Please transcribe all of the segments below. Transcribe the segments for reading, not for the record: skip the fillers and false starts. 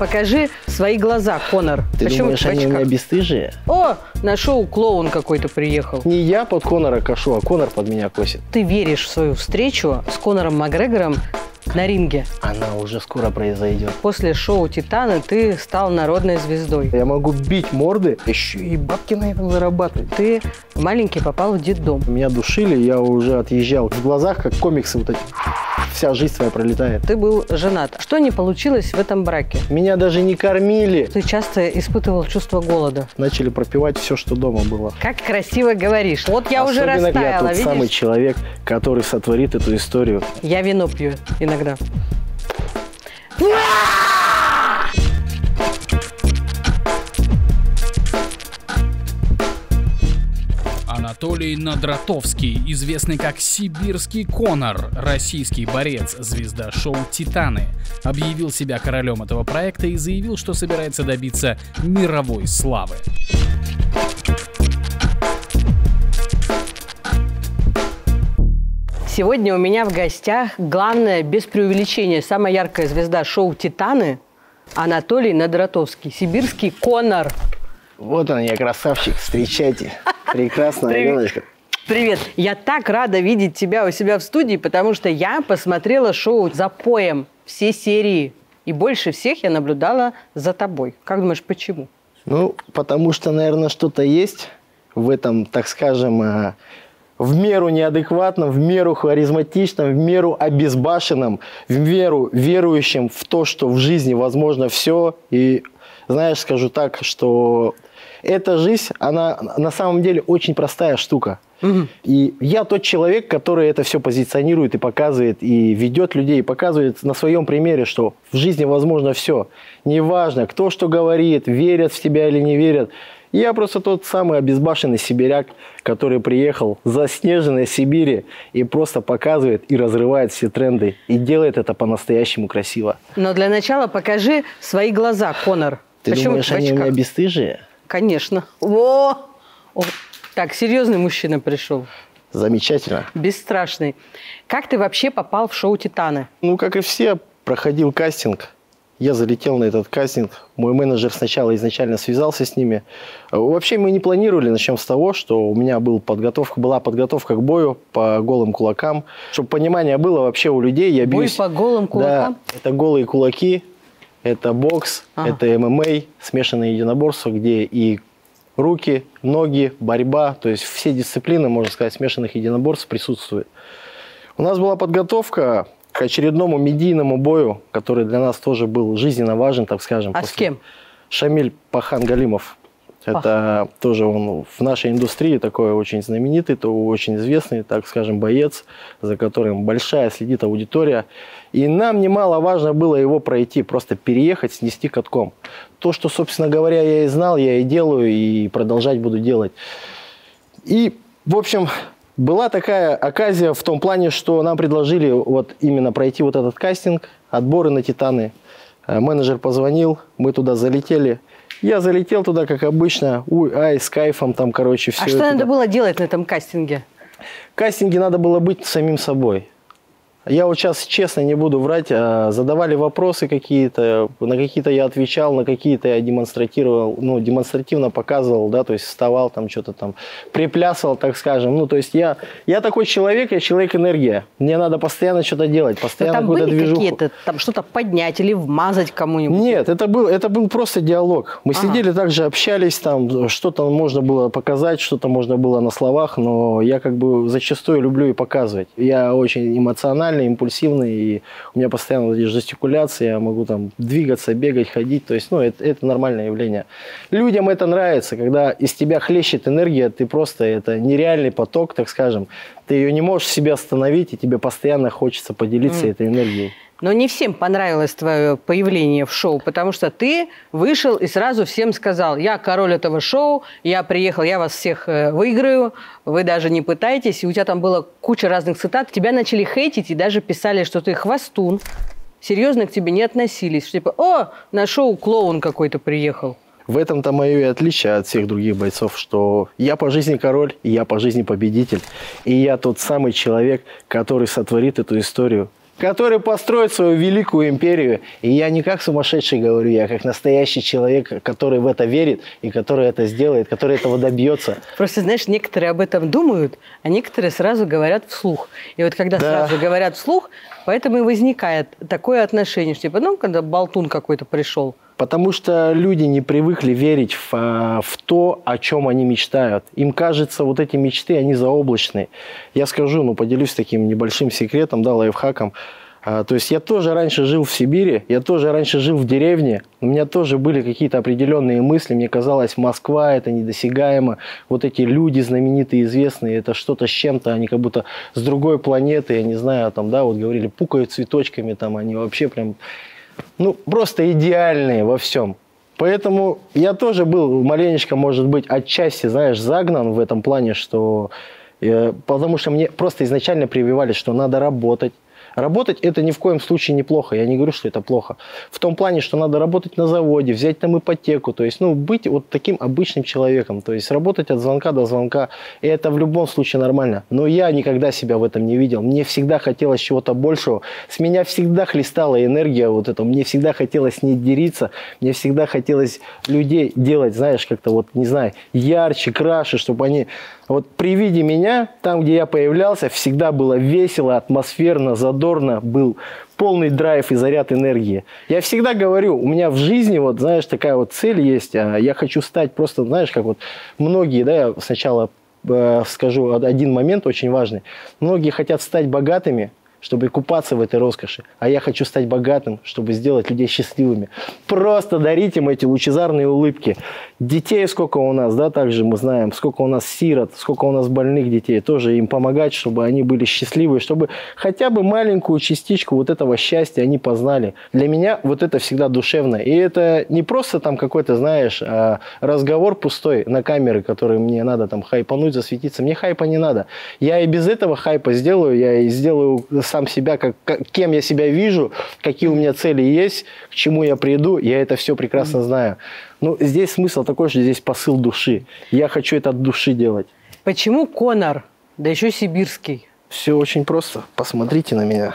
Покажи свои глаза, Конор. Ты думаешь, они у меня бесстыжие? О, на шоу клоун какой-то приехал. Не я под Конора кошу, а Конор под меня косит. Ты веришь в свою встречу с Конором Макгрегором на ринге? Она уже скоро произойдет. После шоу «Титаны» ты стал народной звездой. Я могу бить морды, еще и бабки на этом зарабатывать. Ты маленький попал в детдом. Меня душили, я уже отъезжал. В глазах, как комиксы вот эти, вся жизнь твоя пролетает. Ты был женат. Что не получилось в этом браке? Меня даже не кормили. Ты часто испытывал чувство голода. Начали пропивать все, что дома было. Как красиво говоришь. Вот я уже растаяла, видишь? Особенно я тот самый человек, который сотворит эту историю. Я вино пью иногда. Анатолий Надратовский, известный как Сибирский Конор, российский борец, звезда шоу «Титаны», объявил себя королем этого проекта и заявил, что собирается добиться мировой славы. Сегодня у меня в гостях главная, без преувеличения, самая яркая звезда шоу «Титаны» Анатолий Надратовский, сибирский Конор. Вот он, я красавчик, встречайте. Прекрасная ребеночка. Привет. Я так рада видеть тебя у себя в студии, потому что я посмотрела шоу «Запоем», все серии. И больше всех я наблюдала за тобой. Как думаешь, почему? Ну, потому что, наверное, что-то есть в этом, так скажем, в меру неадекватном, в меру харизматичном, в меру обезбашенном, в меру верующим в то, что в жизни возможно все. И, знаешь, скажу так, что эта жизнь, она на самом деле очень простая штука. Угу. И я тот человек, который это все позиционирует и показывает, и ведет людей, и показывает на своем примере, что в жизни возможно все. Неважно, кто что говорит, верят в тебя или не верят. Я просто тот самый обезбашенный сибиряк, который приехал в заснеженной Сибири и просто показывает и разрывает все тренды. И делает это по-настоящему красиво. Но для начала покажи свои глаза, Конор. Ты думаешь, они у меня бесстыжие? Конечно. О! О! Так, серьезный мужчина пришел. Замечательно. Бесстрашный. Как ты вообще попал в шоу «Титаны»? Ну, как и все, проходил кастинг. Я залетел на этот кастинг, мой менеджер сначала изначально связался с ними. Вообще мы не планировали, начнем с того, что у меня была подготовка к бою по голым кулакам. Чтобы понимание было вообще у людей, я бьюсь. Бой по голым кулакам? Да, это голые кулаки, это бокс, это ММА, смешанное единоборство, где и руки, ноги, борьба, то есть все дисциплины, можно сказать, смешанных единоборств присутствуют. У нас была подготовка к очередному медийному бою, который для нас тоже был жизненно важен, так скажем. А с кем? Шамиль Пахан-Галимов. Это тоже он в нашей индустрии такой очень знаменитый, очень известный, так скажем, боец, за которым большая следит аудитория. И нам немаловажно было его пройти, просто переехать, снести катком. То, что, собственно говоря, я и знал, я и делаю, и продолжать буду делать. И, в общем... Была такая оказия в том плане, что нам предложили вот именно пройти вот этот кастинг, отборы на «Титаны». Менеджер позвонил, мы туда залетели. Я залетел туда, как обычно, с кайфом там, короче, все. А что надо было делать на этом кастинге? В кастинге надо было быть самим собой. Я вот сейчас, честно, не буду врать, задавали вопросы какие-то, на какие-то я отвечал, на какие-то я демонстрировал, ну, демонстративно показывал, да, то есть вставал там, что-то там, приплясывал, так скажем. Ну, то есть я такой человек, я человек-энергия. Мне надо постоянно что-то делать, постоянно какую-то движуху. Там что-то поднять или вмазать кому-нибудь? Нет, это был просто диалог. Мы сидели также, общались там, что-то можно было показать, что-то можно было на словах, но я как бы зачастую люблю и показывать. Я очень эмоциональный, импульсивный, и у меня постоянно вот здесь жестикуляция, я могу там двигаться, бегать, ходить, то есть, ну, это нормальное явление. Людям это нравится, когда из тебя хлещет энергия, ты просто, это нереальный поток, так скажем, ты ее не можешь себя остановить, и тебе постоянно хочется поделиться этой энергией. Но не всем понравилось твое появление в шоу, потому что ты вышел и сразу всем сказал: я король этого шоу, я приехал, я вас всех выиграю, вы даже не пытайтесь. И у тебя там была куча разных цитат. Тебя начали хейтить и даже писали, что ты хвостун. Серьезно к тебе не относились. Что, типа, о, на шоу клоун какой-то приехал. В этом-то мое и отличие от всех других бойцов, что я по жизни король, я по жизни победитель. И я тот самый человек, который сотворит эту историю. который построит свою великую империю. И я не как сумасшедший говорю, я как настоящий человек, который в это верит и который это сделает, который этого добьется. Просто, знаешь, некоторые об этом думают, а некоторые сразу говорят вслух. И вот когда сразу говорят вслух, поэтому и возникает такое отношение, что типа, ну, когда болтун какой-то пришел. Потому что люди не привыкли верить в то, о чем они мечтают. Им кажется, вот эти мечты, они заоблачные. Я скажу, ну, поделюсь таким небольшим секретом, да, лайфхаком. То есть я тоже раньше жил в Сибири, я тоже раньше жил в деревне. У меня тоже были какие-то определенные мысли. Мне казалось, Москва – это недосягаемо. Вот эти люди знаменитые, известные, это что-то с чем-то. Они как будто с другой планеты, я не знаю, там, да, вот говорили, пукают цветочками, там, они вообще прям... Ну, просто идеальные во всем. Поэтому я тоже был маленечко, может быть, отчасти, знаешь, загнан в этом плане, что... Потому что мне просто изначально прививали, что надо работать. Работать это ни в коем случае неплохо. Я не говорю, что это плохо. В том плане, что надо работать на заводе, взять там ипотеку. То есть, ну, быть вот таким обычным человеком. То есть, работать от звонка до звонка. И это в любом случае нормально. Но я никогда себя в этом не видел. Мне всегда хотелось чего-то большего. С меня всегда хлестала энергия вот эта. Мне всегда хотелось не дериться. Мне всегда хотелось людей делать, знаешь, как-то вот, не знаю, ярче, краше, чтобы они... Вот при виде меня, там, где я появлялся, всегда было весело, атмосферно, задорно, был полный драйв и заряд энергии. Я всегда говорю, у меня в жизни, вот, знаешь, такая вот цель есть, я хочу стать просто, знаешь, как вот многие, да, я сначала скажу один момент очень важный, многие хотят стать богатыми, чтобы купаться в этой роскоши. А я хочу стать богатым, чтобы сделать людей счастливыми. Просто дарить им эти лучезарные улыбки. Детей сколько у нас, да, также мы знаем, сколько у нас сирот, сколько у нас больных детей. Тоже им помогать, чтобы они были счастливы, чтобы хотя бы маленькую частичку вот этого счастья они познали. Для меня вот это всегда душевно. И это не просто там какой-то, знаешь, разговор пустой на камеры, который мне надо там хайпануть, засветиться. Мне хайпа не надо. Я и без этого хайпа сделаю, я и сделаю... сам себя, кем я себя вижу, какие у меня цели есть, к чему я приду, я это все прекрасно знаю. Ну, здесь смысл такой, что здесь посыл души. Я хочу это от души делать. Почему Конор, да еще сибирский? Все очень просто. Посмотрите на меня.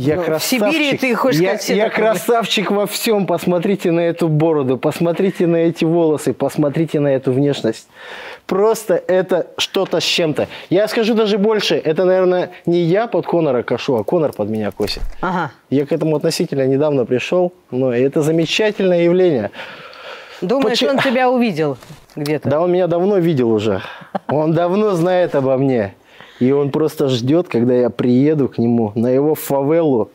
Я красавчик. В Сибири ты хочешь сказать, я красавчик во всем. Посмотрите на эту бороду, посмотрите на эти волосы, посмотрите на эту внешность. Просто это что-то с чем-то. Я скажу даже больше. Это, наверное, не я под Конора кошу, а Конор под меня косит. Ага. Я к этому относительно недавно пришел, но это замечательное явление. Думаешь, он тебя увидел где-то? Да, он меня давно видел уже. Он давно знает обо мне. И он просто ждет, когда я приеду к нему на его фавелу.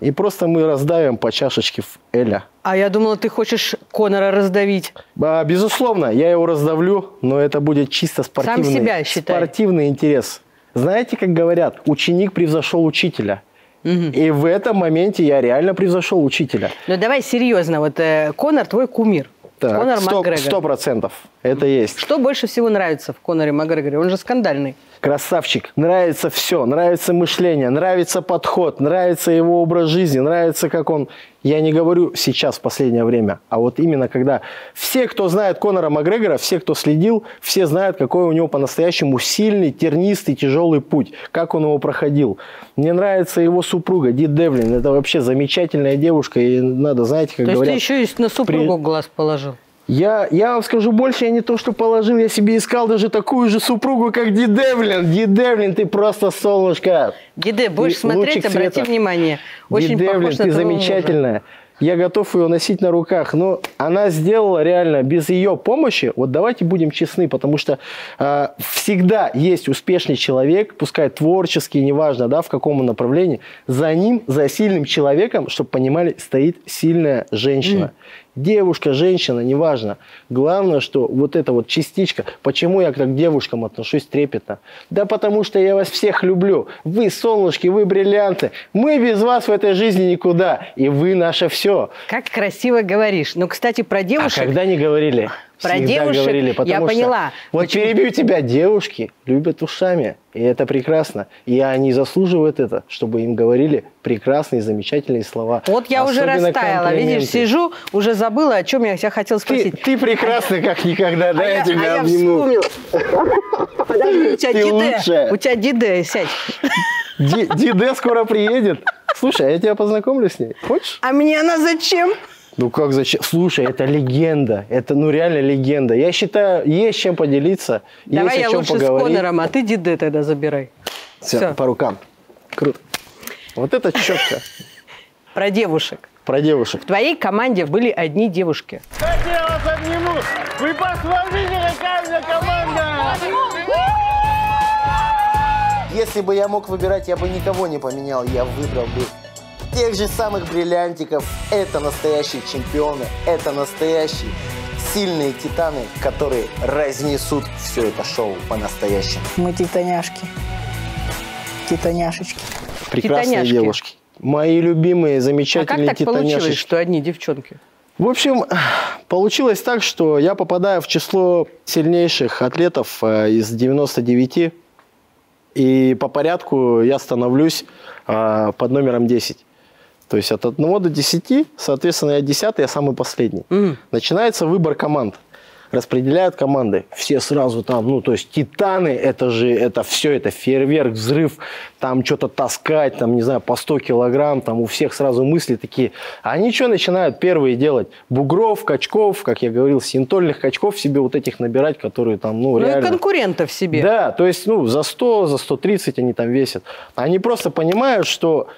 И просто мы раздавим по чашечке Эля. А я думала, ты хочешь Конора раздавить. А, безусловно, я его раздавлю, но это будет чисто спортивный, сам себя считай, спортивный интерес. Знаете, как говорят, ученик превзошел учителя. Угу. И в этом моменте я реально превзошел учителя. Но давай серьезно, вот Конор твой кумир. Так, Конор Макгрегор. 100% это есть. Что больше всего нравится в Коноре Макгрегоре? Он же скандальный. Красавчик. Нравится все. Нравится мышление, нравится подход, нравится его образ жизни, нравится, как он... Я не говорю сейчас, в последнее время, а вот именно когда... Все, кто знает Конора Макгрегора, все, кто следил, все знают, какой у него по-настоящему сильный, тернистый, тяжелый путь. Как он его проходил. Мне нравится его супруга, Ди Девлин. Это вообще замечательная девушка. И надо, знаете, как говорят... То есть ты еще и на супругу глаз положил. Я вам скажу больше, я не то что положил, я себе искал даже такую же супругу, как Ди Девлин. Ди Девлин, ты просто солнышко. Диде, будешь смотреть, обрати внимание. Очень Ди Девлин, ты замечательная. Мужа. Я готов ее носить на руках. Но она сделала реально без ее помощи. Вот давайте будем честны, потому что всегда есть успешный человек, пускай творческий, неважно, да, в каком направлении. За ним, за сильным человеком, чтобы понимали, стоит сильная женщина. Девушка, женщина, неважно. Главное, что вот эта вот частичка. Почему я к девушкам отношусь трепетно? Да потому что я вас всех люблю. Вы солнышки, вы бриллианты. Мы без вас в этой жизни никуда. И вы наше все. Как красиво говоришь. Ну, кстати, про девушек... А когда не говорили? Про девушек говорили, я поняла. Вот почему... перебью тебя. Девушки любят ушами. И это прекрасно. И они заслуживают это, чтобы им говорили прекрасные, замечательные слова. Вот я уже растаяла. Видишь, сижу, уже забыла, о чем я тебя хотела спросить. Ты прекрасна, как никогда, да, я тебя обниму. Подожди, у тебя Диде, сядь. Диде скоро приедет. Слушай, я тебя познакомлю с ней. Хочешь? А мне она зачем? Ну как зачем? Слушай, это легенда. Это ну реально легенда. Я считаю, есть чем поделиться. Давай есть я о чем лучше поговорить. С Конором, а ты Диде тогда забирай. Все, по рукам. Круто. Вот это четко. Про девушек. Про девушек. В твоей команде были одни девушки. Давайте я вас обниму. Вы посмотрите, какая у меня команда. Если бы я мог выбирать, я бы никого не поменял. Я выбрал бы тех же самых бриллиантиков. Это настоящие чемпионы. Это настоящие сильные титаны, которые разнесут все это шоу по-настоящему. Мы титаняшки. Титаняшечки. Прекрасные титаняшки. Девушки. Мои любимые, замечательные титаняшечки. А как так получилось, что одни девчонки? В общем, получилось так, что я попадаю в число сильнейших атлетов из 99. И по порядку я становлюсь под номером 10. То есть от 1 до 10, соответственно, я 10-й, я самый последний. Начинается выбор команд. Распределяют команды. Все сразу там, ну, то есть титаны, это же, это все, это фейерверк, взрыв, там что-то таскать, там, не знаю, по 100 килограмм, там у всех сразу мысли такие. А они что начинают первые делать? Бугров, качков, как я говорил, синтольных качков себе вот этих набирать, которые там, ну, реально... Ну, и конкурентов себе. Да, то есть, ну, за 100, за 130 они там весят. Они просто понимают, что...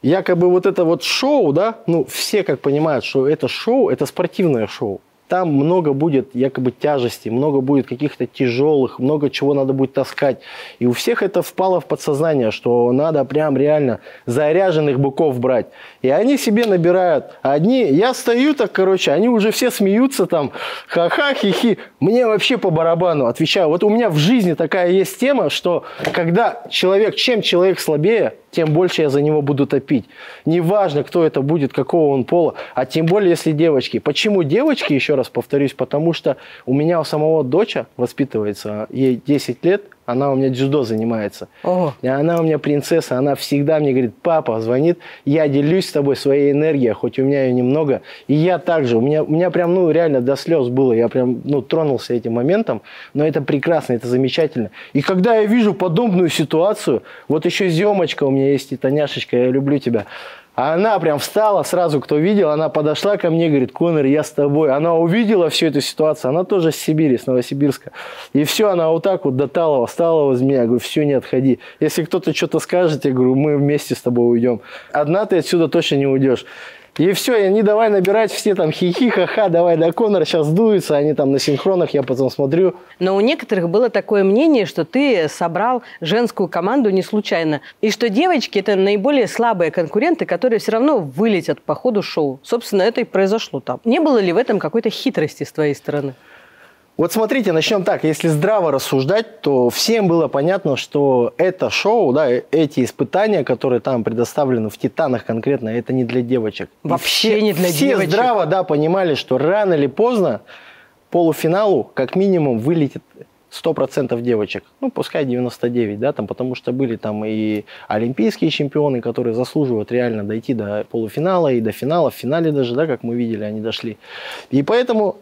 Якобы вот это вот шоу, да, ну, все как понимают, что это шоу, это спортивное шоу. Там много будет якобы тяжестей, много будет каких-то тяжелых, много чего надо будет таскать. И у всех это впало в подсознание, что надо прям реально заряженных быков брать. И они себе набирают. Одни, я стою так, короче, они уже все смеются там, ха-ха, хи-хи. Мне вообще по барабану, отвечаю. Вот у меня в жизни такая есть тема, что когда человек, чем человек слабее, тем больше я за него буду топить. Неважно, кто это будет, какого он пола, а тем более, если девочки. Почему девочки, еще раз повторюсь, потому что у меня у самого доча воспитывается, ей 10 лет, она у меня дзюдо занимается. Ого. И она у меня принцесса, она всегда мне говорит, папа звонит, я делюсь с тобой своей энергией, хоть у меня ее немного. И я также, у меня прям, ну, реально до слез было, я прям, ну, тронулся этим моментом, но это прекрасно, это замечательно. И когда я вижу подобную ситуацию, вот еще Зёмочка у меня есть, титаняшечка, я люблю тебя. А она прям встала, сразу кто видел, она подошла ко мне, говорит, Конор, я с тобой. Она увидела всю эту ситуацию, она тоже с Сибири, с Новосибирска. И все, она вот так вот до Талова, встала возле меня, я говорю, все, не отходи. Если кто-то что-то скажет, я говорю, мы вместе с тобой уйдем. Одна ты отсюда точно не уйдешь. И все, и они давай набирать, все там хихи, ха-ха, давай, да, Конор сейчас дуется, они там на синхронах, я потом смотрю. Но у некоторых было такое мнение, что ты собрал женскую команду не случайно. И что девочки – это наиболее слабые конкуренты, которые все равно вылетят по ходу шоу. Собственно, это и произошло там. Не было ли в этом какой-то хитрости с твоей стороны? Вот смотрите, начнем так. Если здраво рассуждать, то всем было понятно, что это шоу, да, эти испытания, которые там предоставлены в «Титанах» конкретно, это не для девочек. Вообще не для девочек. Все здраво, да, понимали, что рано или поздно полуфиналу как минимум вылетит 100% девочек. Ну, пускай 99, да, там, потому что были там и олимпийские чемпионы, которые заслуживают реально дойти до полуфинала и до финала. В финале даже, да, как мы видели, они дошли. И поэтому...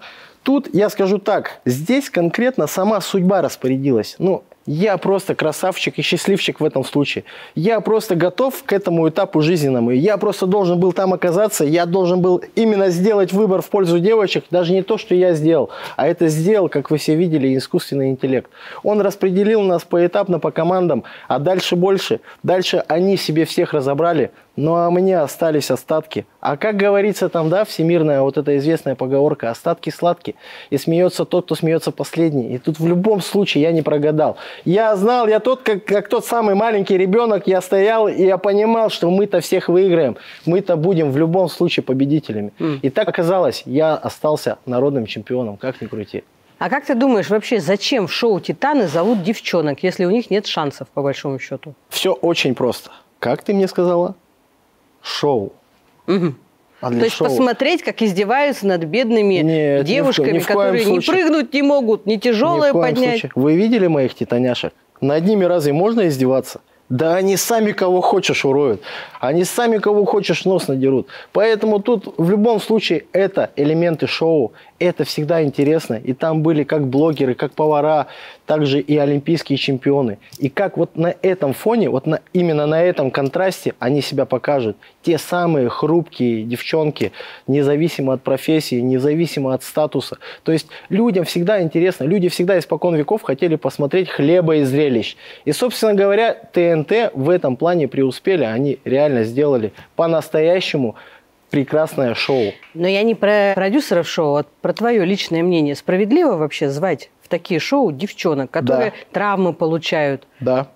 Тут я скажу так, здесь конкретно сама судьба распорядилась. Ну, я просто красавчик и счастливчик в этом случае. Я просто готов к этому этапу жизненному. Я просто должен был там оказаться, я должен был именно сделать выбор в пользу девочек. Даже не то, что я сделал, а это сделал, как вы все видели, искусственный интеллект. Он распределил нас поэтапно по командам, а дальше больше. Дальше они себе всех разобрали. Ну, а мне остались остатки. А как говорится там, да, всемирная вот эта известная поговорка, остатки сладкие. И смеется тот, кто смеется последний. И тут в любом случае я не прогадал. Я знал, я тот, как тот самый маленький ребенок, я стоял, и я понимал, что мы-то всех выиграем. Мы-то будем в любом случае победителями. И так оказалось, я остался народным чемпионом, как ни крути. А как ты думаешь, вообще зачем в шоу «Титаны» зовут девчонок, если у них нет шансов, по большому счету? Все очень просто. Как ты мне сказала? Шоу. Угу. А то есть шоу. Посмотреть, как издеваются над бедными девушками, которые ни прыгнуть не могут, ни тяжелое поднять. Случае. Вы видели моих титаняшек? Над ними разве можно издеваться? Да они сами кого хочешь уроют, они сами кого хочешь нос надерут. Поэтому тут в любом случае это элементы шоу, это всегда интересно. И там были как блогеры, как повара, также и олимпийские чемпионы. И как вот на этом фоне, вот именно на этом контрасте они себя покажут. Те самые хрупкие девчонки, независимо от профессии, независимо от статуса. То есть людям всегда интересно, люди всегда испокон веков хотели посмотреть хлеба и зрелищ. И, собственно говоря, ТНТ в этом плане преуспели, они реально сделали по-настоящему прекрасное шоу. Но я не про продюсеров шоу, а про твое личное мнение. Справедливо вообще звать в такие шоу девчонок, которые травмы получают? Да.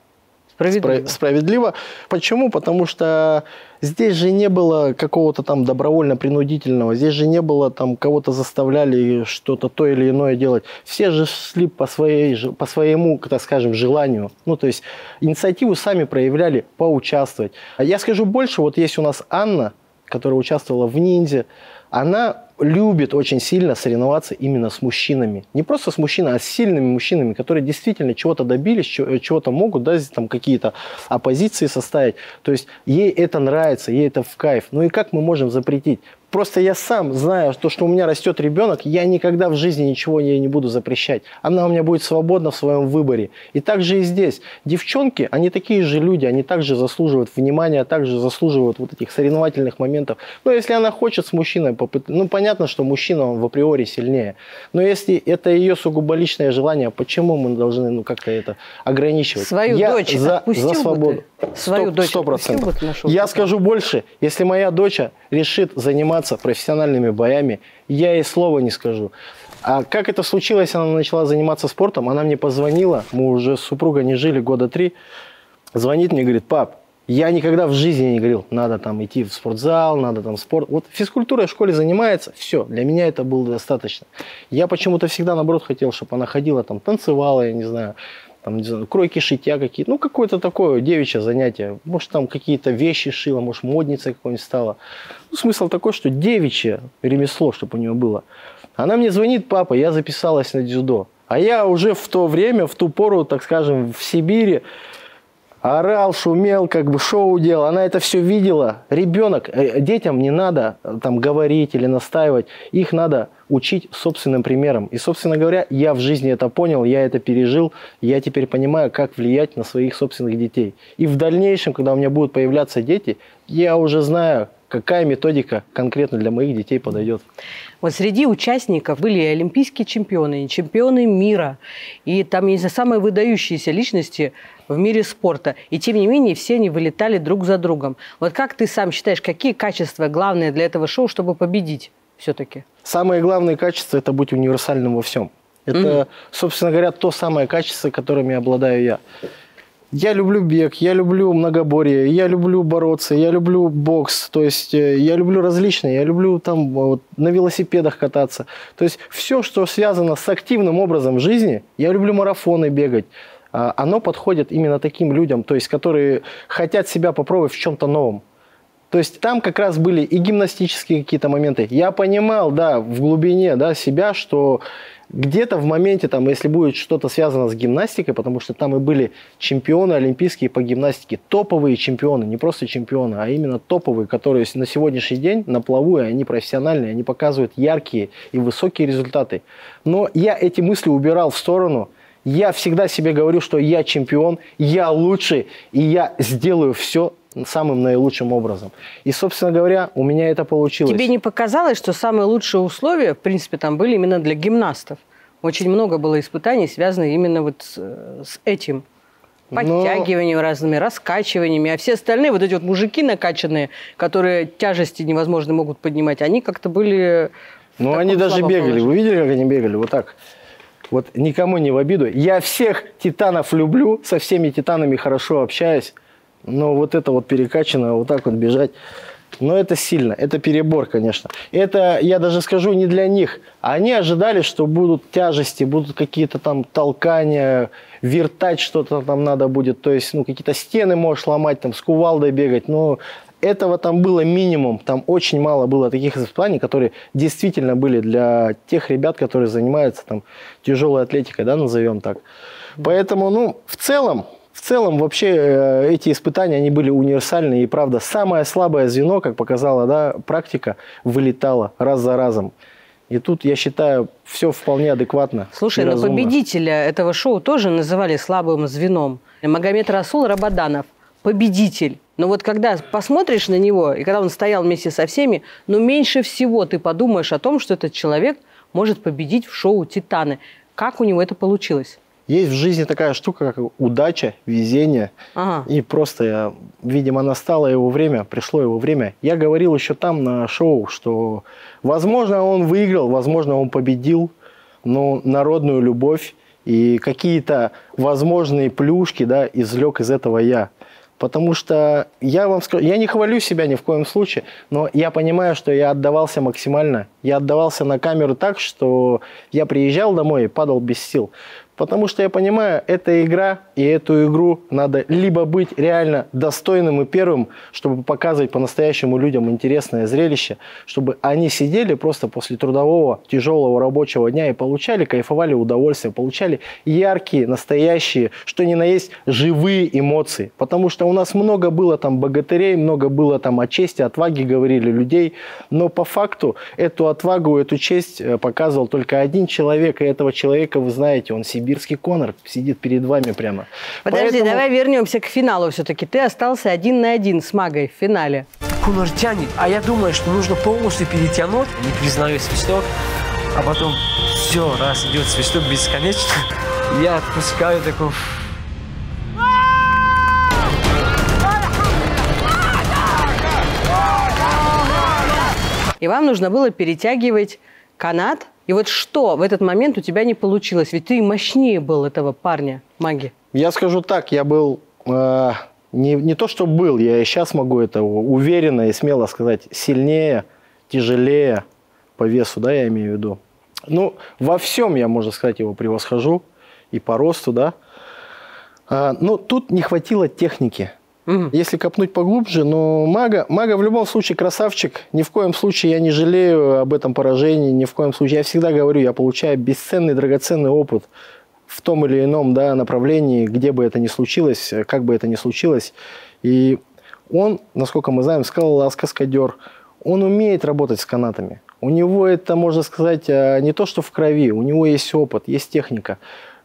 Справедливо. Справедливо. Почему? Потому что здесь же не было какого-то там добровольно-принудительного, здесь же не было там кого-то заставляли что-то то или иное делать. Все же шли по своему, так скажем, желанию. Ну, то есть инициативу сами проявляли поучаствовать. Я скажу больше, вот есть у нас Анна, которая участвовала в «Ниндзе», она любит очень сильно соревноваться именно с мужчинами. Не просто с мужчинами, а с сильными мужчинами, которые действительно чего-то добились, чего-то могут, да, там какие-то оппозиции составить. То есть ей это нравится, ей это в кайф. Ну и как мы можем запретить? Просто я сам знаю, что у меня растет ребенок, я никогда в жизни ничего ей не буду запрещать. Она у меня будет свободна в своем выборе. И так же и здесь. Девчонки, они такие же люди, они также заслуживают внимания, также заслуживают вот этих соревновательных моментов. Но если она хочет с мужчиной попытаться, ну понятно, что мужчина он в априори сильнее. Но если это ее сугубо личное желание, почему мы должны ну, как-то это ограничивать? Свою дочь отпустил свободу. Свою дочь 100%. Я скажу больше, если моя дочь решит заниматься профессиональными боями, я ей слова не скажу. А как это случилось, она начала заниматься спортом, она мне позвонила, мы уже с супругой не жили года 3, звонит мне, говорит, пап, я никогда в жизни не говорил, надо там идти в спортзал, надо там спорт. Вот физкультурой в школе занимается, все, для меня это было достаточно. Я почему-то всегда, наоборот, хотел, чтобы она ходила, там, танцевала, я не знаю, там, не знаю, кройки шитья какие-то, ну, какое-то такое девичье занятие. Может, там какие-то вещи шила, может, модницей какой-нибудь стала. Ну, смысл такой, что девичье ремесло, чтобы у нее было. Она мне звонит, папа, я записалась на дзюдо. А я уже в то время, в ту пору, так скажем, в Сибири, орал, шумел, как бы шоу делал. Она это все видела. Ребенок, детям не надо там говорить или настаивать. Их надо учить собственным примером. И, собственно говоря, я в жизни это понял, я это пережил. Я теперь понимаю, как влиять на своих собственных детей. И в дальнейшем, когда у меня будут появляться дети, я уже знаю, какая методика конкретно для моих детей подойдет. Вот среди участников были и олимпийские чемпионы, и чемпионы мира, и там есть самые выдающиеся личности в мире спорта. И тем не менее, все они вылетали друг за другом. Вот как ты сам считаешь, какие качества главные для этого шоу, чтобы победить все-таки? Самое главное качество – это быть универсальным во всем. Это, собственно говоря, то самое качество, которыми обладаю я. Я люблю бег, я люблю многоборье, я люблю бороться, я люблю бокс, то есть я люблю различные, я люблю там вот, на велосипедах кататься. То есть все, что связано с активным образом жизни, я люблю марафоны бегать. Оно подходит именно таким людям, то есть которые хотят себя попробовать в чем-то новом. То есть там как раз были и гимнастические какие-то моменты. Я понимал, да, в глубине, да, себя, что где-то в моменте, там, если будет что-то связано с гимнастикой, потому что там и были чемпионы олимпийские по гимнастике, топовые чемпионы, не просто чемпионы, а именно топовые, которые на сегодняшний день на плаву, и они профессиональные, они показывают яркие и высокие результаты. Но я эти мысли убирал в сторону. Я всегда себе говорю, что я чемпион, я лучший, и я сделаю все самым наилучшим образом. И, собственно говоря, у меня это получилось. Тебе не показалось, что самые лучшие условия, в принципе, там были именно для гимнастов? Очень много было испытаний, связанных именно вот с этим. Подтягиванием разными, раскачиваниями. А все остальные, вот эти вот мужики накачанные, которые тяжести невозможно могут поднимать, они как-то были... Ну, они даже бегали. Вы видели, как они бегали? Вот так. Вот никому не в обиду. Я всех титанов люблю, со всеми титанами хорошо общаюсь. Но вот это вот перекачано, вот так вот бежать, но это сильно, это перебор, конечно. Это, я даже скажу, не для них. Они ожидали, что будут тяжести, будут какие-то там толкания, вертать что-то там надо будет. То есть, ну, какие-то стены можешь ломать, там, с кувалдой бегать, но... Этого там было минимум, там очень мало было таких испытаний, которые действительно были для тех ребят, которые занимаются там тяжелой атлетикой, да, назовем так. Поэтому, ну, в целом, В целом, вообще, эти испытания, они были универсальны. И, правда, самое слабое звено, как показала, да, практика, вылетало раз за разом. И тут, я считаю, все вполне адекватно. Слушай, но победителя этого шоу тоже называли слабым звеном. Магомед Расул Рабаданов – победитель. Но вот когда посмотришь на него, и когда он стоял вместе со всеми, ну, меньше всего ты подумаешь о том, что этот человек может победить в шоу «Титаны». Как у него это получилось? Есть в жизни такая штука, как удача, везение. Ага. И просто, видимо, настало его время, пришло его время. Я говорил еще там на шоу, что, возможно, он выиграл, возможно, он победил, но народную любовь и какие-то возможные плюшки, да, извлек из этого я. Потому что я вам скажу, я не хвалю себя ни в коем случае, но я понимаю, что я отдавался максимально. Я отдавался на камеру так, что я приезжал домой и падал без сил. Потому что я понимаю, это игра, и эту игру надо либо быть реально достойным и первым, чтобы показывать по-настоящему людям интересное зрелище, чтобы они сидели просто после трудового, тяжелого рабочего дня и получали, кайфовали удовольствие, получали яркие, настоящие, что ни на есть, живые эмоции. Потому что у нас много было там богатырей, много было там о чести, отваге говорили людей, но по факту эту отвагу, эту честь показывал только один человек, и этого человека, вы знаете, он себе. Сибирский Конор сидит перед вами прямо. Подожди, поэтому... давай вернемся к финалу все-таки. Ты остался 1 на 1 с Магой в финале. Конор тянет, а я думаю, что нужно полностью перетянуть. Не признаю свисток, а потом все, раз идет свисток бесконечно, я отпускаю такой... И вам нужно было перетягивать канат. И вот что в этот момент у тебя не получилось? Ведь ты мощнее был этого парня, Маги. Я скажу так, я был... не то, что был, я и сейчас могу это уверенно и смело сказать. Сильнее, тяжелее по весу, да, я имею в виду. Ну, во всем я, можно сказать, его превосхожу. И по росту, да. Но тут не хватило техники. Если копнуть поглубже, но Мага в любом случае красавчик. Ни в коем случае я не жалею об этом поражении, ни в коем случае. Я всегда говорю, я получаю бесценный, драгоценный опыт в том или ином, да, направлении, где бы это ни случилось, как бы это ни случилось. И он, насколько мы знаем, скалолаз-каскадер, он умеет работать с канатами. У него это, можно сказать, не то что в крови, у него есть опыт, есть техника.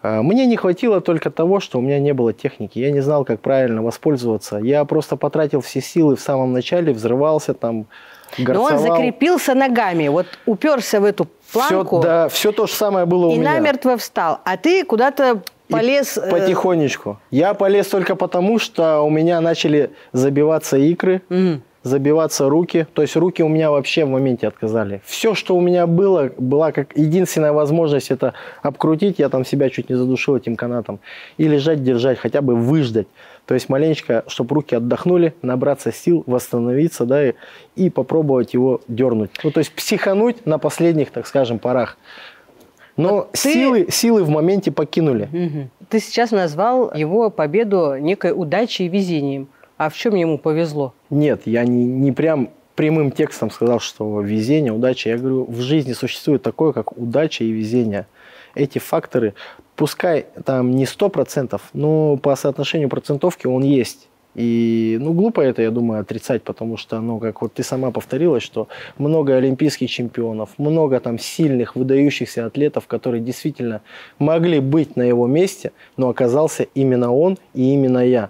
Мне не хватило только того, что у меня не было техники. Я не знал, как правильно воспользоваться. Я просто потратил все силы в самом начале, взрывался там, горцевал. Но он закрепился ногами, вот уперся в эту планку. Все, да, все то же самое было у меня. И намертво встал, а ты куда-то полез... Потихонечку. Я полез только потому, что у меня начали забиваться икры, забиваться руки. То есть руки у меня вообще в моменте отказали. Все, что у меня было, была как единственная возможность это обкрутить. Я там себя чуть не задушил этим канатом. И лежать, держать, хотя бы выждать. То есть маленечко, чтобы руки отдохнули, набраться сил, восстановиться, да, и попробовать его дернуть. Ну, то есть психануть на последних, так скажем, порах. Но силы в моменте покинули. Ты сейчас назвал его победу некой удачей и везением. А в чем ему повезло? Нет, я не прям прямым текстом сказал, что везение, удача. Я говорю, в жизни существует такое, как удача и везение. Эти факторы, пускай там не 100%, но по соотношению процентовки он есть. И, ну, глупо это, я думаю, отрицать, потому что, ну, как вот ты сама повторилась, что много олимпийских чемпионов, много там сильных, выдающихся атлетов, которые действительно могли быть на его месте, но оказался именно он и именно я.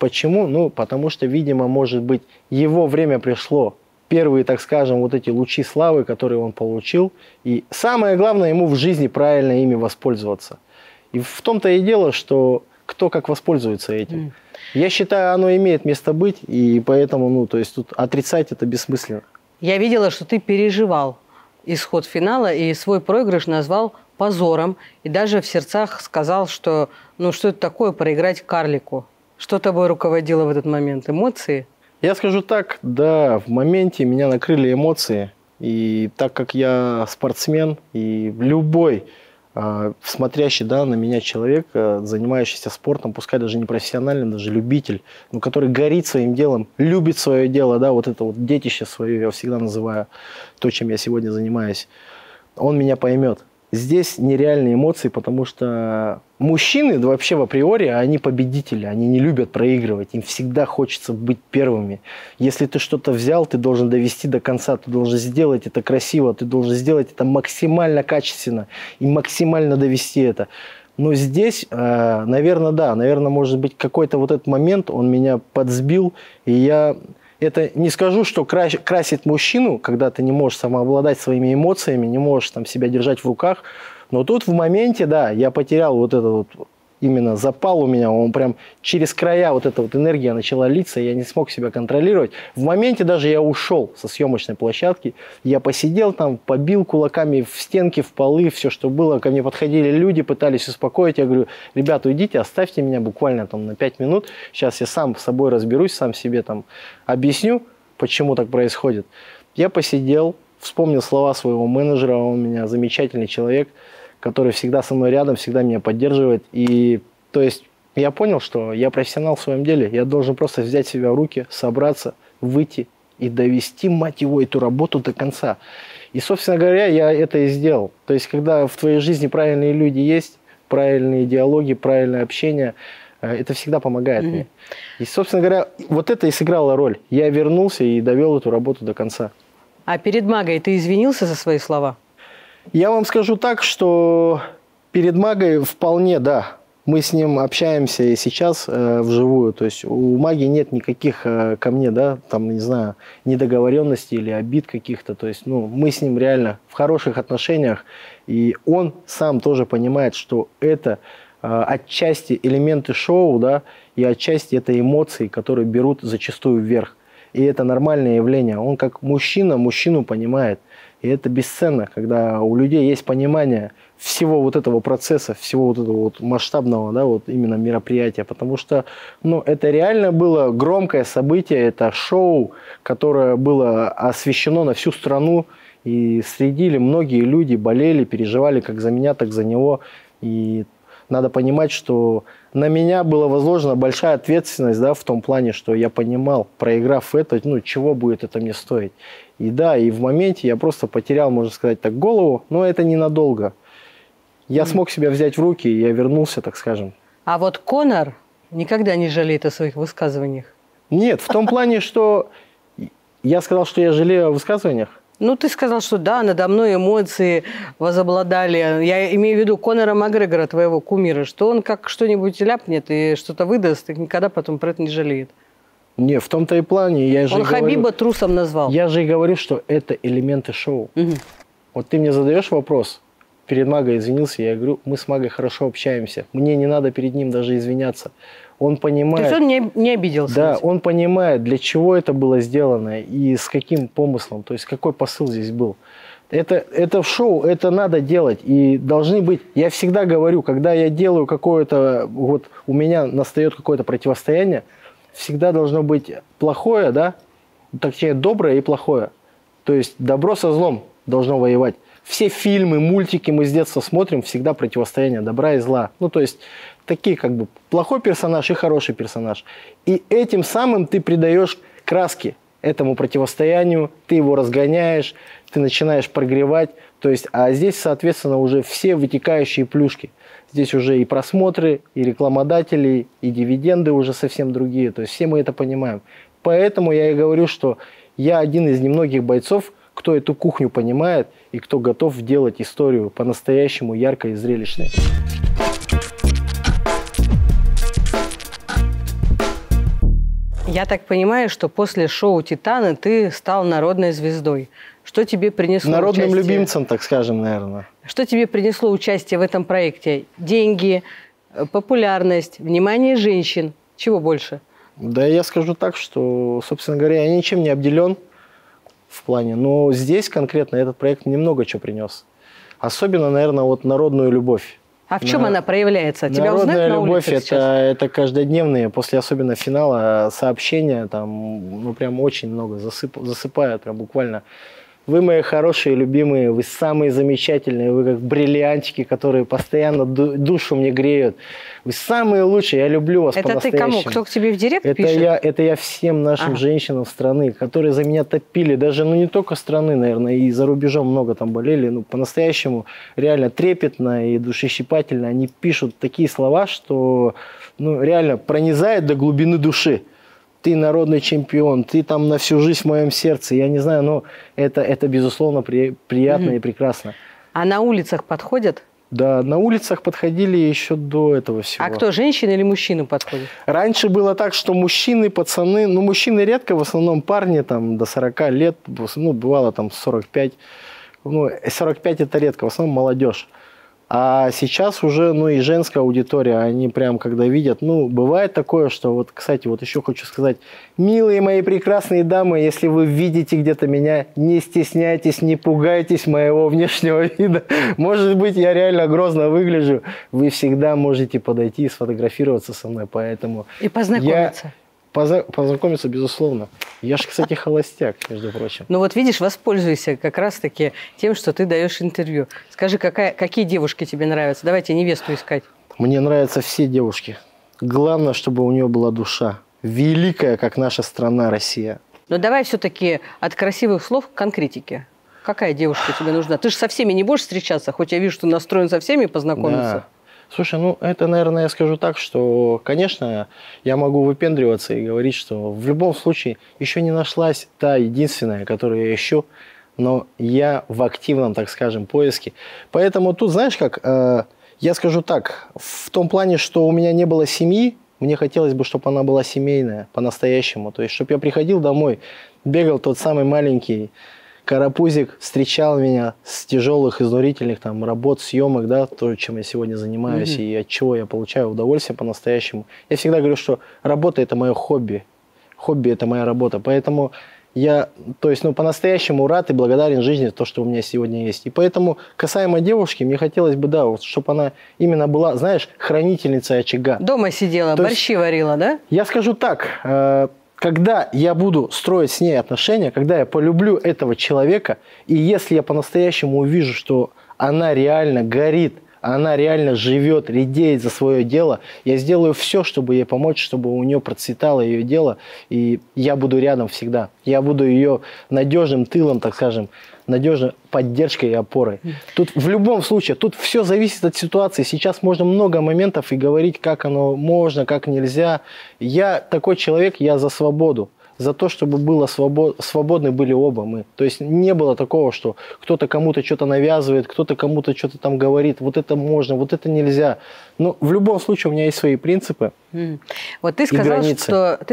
Почему? Ну, потому что, видимо, может быть, его время пришло. Первые, так скажем, вот эти лучи славы, которые он получил. И самое главное, ему в жизни правильно ими воспользоваться. И в том-то и дело, что кто как воспользуется этим. Я считаю, оно имеет место быть, и поэтому, ну, то есть тут отрицать это бессмысленно. Я видела, что ты переживал исход финала и свой проигрыш назвал позором. И даже в сердцах сказал, что, ну, что это такое проиграть карлику. Что тобой руководило в этот момент? Эмоции? Я скажу так, да, в моменте меня накрыли эмоции. И так как я спортсмен, и любой смотрящий, да, на меня человек, занимающийся спортом, пускай даже не профессиональным, даже любитель, но который горит своим делом, любит свое дело, да, вот это вот детище свое, я всегда называю то, чем я сегодня занимаюсь, он меня поймет. Здесь нереальные эмоции, потому что мужчины вообще в априори, они победители, они не любят проигрывать, им всегда хочется быть первыми. Если ты что-то взял, ты должен довести до конца, ты должен сделать это красиво, ты должен сделать это максимально качественно и максимально довести это. Но здесь, наверное, да, наверное, может быть, какой-то вот этот момент, он меня подсбил, и я... Это не скажу, что красит мужчину, когда ты не можешь самообладать своими эмоциями, не можешь там себя держать в руках. Но тут в моменте, да, я потерял вот этот вот именно запал у меня, он прям через края вот эта вот энергия начала литься, я не смог себя контролировать. В моменте даже я ушел со съемочной площадки, я посидел там, побил кулаками в стенки, в полы, все, что было. Ко мне подходили люди, пытались успокоить. Я говорю, ребята, уйдите, оставьте меня буквально там на 5 минут. Сейчас я сам с собой разберусь, сам себе там объясню, почему так происходит. Я посидел, вспомнил слова своего менеджера, он у меня замечательный человек, который всегда со мной рядом, всегда меня поддерживает. И то есть я понял, что я профессионал в своем деле. Я должен просто взять себя в руки, собраться, выйти и довести, мать его, эту работу до конца. И, собственно говоря, я это и сделал. То есть когда в твоей жизни правильные люди есть, правильные диалоги, правильное общение, это всегда помогает мне. И, собственно говоря, вот это и сыграло роль. Я вернулся и довел эту работу до конца. А перед Магой ты извинился за свои слова? Я вам скажу так, что перед Магой вполне, да. Мы с ним общаемся и сейчас вживую. То есть у Маги нет никаких ко мне, да, там, не знаю, недоговоренностей или обид каких-то. То есть, ну, мы с ним реально в хороших отношениях. И он сам тоже понимает, что это отчасти элементы шоу, да, и отчасти это эмоции, которые берут зачастую вверх. И это нормальное явление. Он как мужчина мужчину понимает. И это бесценно, когда у людей есть понимание всего вот этого процесса, всего вот этого вот масштабного, да, вот именно мероприятия. Потому что, ну, это реально было громкое событие, это шоу, которое было освещено на всю страну. И следили многие люди, болели, переживали как за меня, так за него. И надо понимать, что на меня была возложена большая ответственность, да, в том плане, что я понимал, проиграв это, ну, чего будет это мне стоить. И да, и в моменте я просто потерял, можно сказать так, голову, но это ненадолго. Я смог себя взять в руки, и я вернулся, так скажем. А вот Конор никогда не жалеет о своих высказываниях. Нет, в том плане, что я сказал, что я жалею о высказываниях. Ну, ты сказал, что да, надо мной эмоции возобладали. Я имею в виду Конора Макгрегора, твоего кумира, что он как что-нибудь ляпнет и что-то выдаст, и никогда потом про это не жалеет. Не, в том-то и плане. Я же он Хабиба говорю, трусом назвал. Я же и говорю, что это элементы шоу. Вот ты мне задаешь вопрос, перед Магой извинился, я говорю, мы с Магой хорошо общаемся, мне не надо перед ним даже извиняться. Он понимает... То есть он не обиделся? Да, он понимает, для чего это было сделано и с каким помыслом, то есть какой посыл здесь был. Это шоу, это надо делать. И должны быть... Я всегда говорю, когда я делаю какое-то... Вот у меня настает какое-то противостояние, всегда должно быть плохое, да? Точнее, доброе и плохое. То есть добро со злом должно воевать. Все фильмы, мультики мы с детства смотрим, всегда противостояние добра и зла. Ну, то есть... Такие как бы плохой персонаж и хороший персонаж. И этим самым ты придаешь краски этому противостоянию, ты его разгоняешь, ты начинаешь прогревать. То есть, а здесь, соответственно, уже все вытекающие плюшки. Здесь уже и просмотры, и рекламодатели, и дивиденды уже совсем другие. То есть все мы это понимаем. Поэтому я и говорю, что я один из немногих бойцов, кто эту кухню понимает и кто готов делать историю по-настоящему яркой и зрелищной. Я так понимаю, что после шоу «Титаны» ты стал народной звездой. Что тебе принесло народным участие? Народным любимцем, так скажем, наверное. Что тебе принесло участие в этом проекте? Деньги, популярность, внимание женщин? Чего больше? Да я скажу так, что, собственно говоря, я ничем не обделен в плане. Но здесь конкретно этот проект немного чего принес. Особенно, наверное, вот народную любовь. А в чем она проявляется? Тебя узнают на улице сейчас? Народная любовь – это каждодневные, после особенно финала, сообщения. Там, ну, прям очень много засыпают, прям буквально Вы мои хорошие, любимые, вы самые замечательные, вы как бриллиантики, которые постоянно душу мне греют. Вы самые лучшие, я люблю вас по-настоящему. Это ты кому? Кто к тебе в директ пишет? Это я всем нашим женщинам страны, которые за меня топили, даже, ну, не только страны, наверное, и за рубежом много там болели, ну, по-настоящему реально трепетно и душещипательно. Они пишут такие слова, что, ну, реально пронизает до глубины души. Ты народный чемпион, ты там на всю жизнь в моем сердце. Я не знаю, но это безусловно, приятно и прекрасно. А на улицах подходят? Да, на улицах подходили еще до этого всего. А кто, женщины или мужчины подходят? Раньше было так, что мужчины, пацаны, ну, мужчины редко, в основном парни там до 40 лет, ну, бывало там 45. Ну, 45 это редко, в основном молодежь. А сейчас уже, ну, и женская аудитория, они прям когда видят, ну, бывает такое, что вот, кстати, вот еще хочу сказать, милые мои прекрасные дамы, если вы видите где-то меня, не стесняйтесь, не пугайтесь моего внешнего вида. Может быть, я реально грозно выгляжу, вы всегда можете подойти и сфотографироваться со мной, поэтому... И познакомиться. Познакомиться, безусловно. Я же, кстати, холостяк, между прочим. Ну вот видишь, воспользуйся как раз-таки тем, что ты даешь интервью. Скажи, какие девушки тебе нравятся? Давайте невесту искать. Мне нравятся все девушки. Главное, чтобы у нее была душа. Великая, как наша страна, Россия. Но давай все-таки от красивых слов к конкретике. Какая девушка тебе нужна? Ты же со всеми не будешь встречаться, хоть я вижу, что настроен со всеми познакомиться. Да. Слушай, ну это, наверное, я скажу так, что, конечно, я могу выпендриваться и говорить, что в любом случае еще не нашлась та единственная, которую я ищу, но я в активном, так скажем, поиске. Поэтому тут, знаешь как, я скажу так, в том плане, что у меня не было семьи, мне хотелось бы, чтобы она была семейная по-настоящему. То есть, чтобы я приходил домой, бегал тот самый маленький карапузик, встречал меня с тяжелых, изнурительных там работ, съемок, да, то, чем я сегодня занимаюсь и от чего я получаю удовольствие по-настоящему. Я всегда говорю, что работа – это мое хобби. Хобби – это моя работа. Поэтому я, то есть, ну, по-настоящему рад и благодарен жизни за то, что у меня сегодня есть. И поэтому, касаемо девушки, мне хотелось бы, да, вот, чтобы она именно была, знаешь, хранительницей очага. Дома сидела, то борщи есть, варила, да? Я скажу так, когда я буду строить с ней отношения, когда я полюблю этого человека, и если я по-настоящему увижу, что она реально горит, она реально живет, редеет за свое дело, я сделаю все, чтобы ей помочь, чтобы у нее процветало ее дело, и я буду рядом всегда. Я буду ее надежным тылом, так скажем, надежной поддержкой и опорой. Тут в любом случае, тут все зависит от ситуации. Сейчас можно много моментов и говорить, как оно можно, как нельзя. Я такой человек, я за свободу. За то, чтобы было свободны были оба мы. То есть не было такого, что кто-то кому-то что-то навязывает, кто-то кому-то что-то там говорит. Вот это можно, вот это нельзя. Но в любом случае у меня есть свои принципы. Вот ты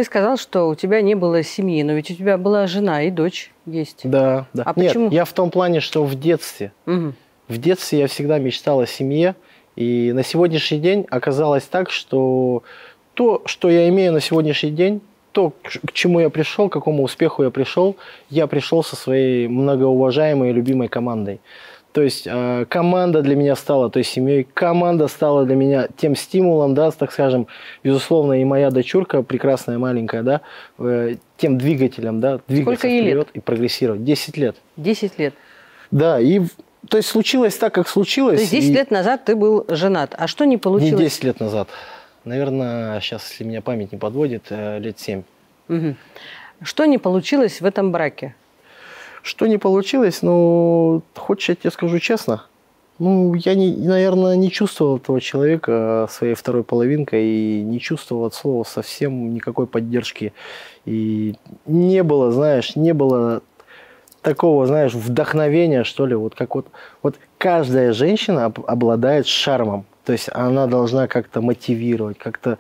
сказал, что у тебя не было семьи, но ведь у тебя была жена и дочь есть. Да, да. А нет, почему? Я в том плане, что в детстве. В детстве я всегда мечтал о семье. И на сегодняшний день оказалось так, что то, что я имею на сегодняшний день, то, к чему я пришел, к какому успеху я пришел со своей многоуважаемой и любимой командой. То есть команда для меня стала той семьей, команда стала для меня тем стимулом, да, так скажем, безусловно, и моя дочурка, прекрасная маленькая, да, тем двигателем, да, двигаться вперед и прогрессировать. 10 лет. 10 лет. Да, и... То есть случилось так, как случилось. То есть 10 лет назад ты был женат, а что не получилось? Не 10 лет назад. Наверное, сейчас, если меня память не подводит, лет 7. Что не получилось в этом браке? Что не получилось? Ну, хочешь, я тебе скажу честно? Ну, я, наверное, не чувствовал этого человека своей второй половинкой и не чувствовал от слова совсем никакой поддержки. И не было, знаешь, не было такого, знаешь, вдохновения, что ли. Вот как вот каждая женщина обладает шармом. То есть она должна как-то мотивировать, как-то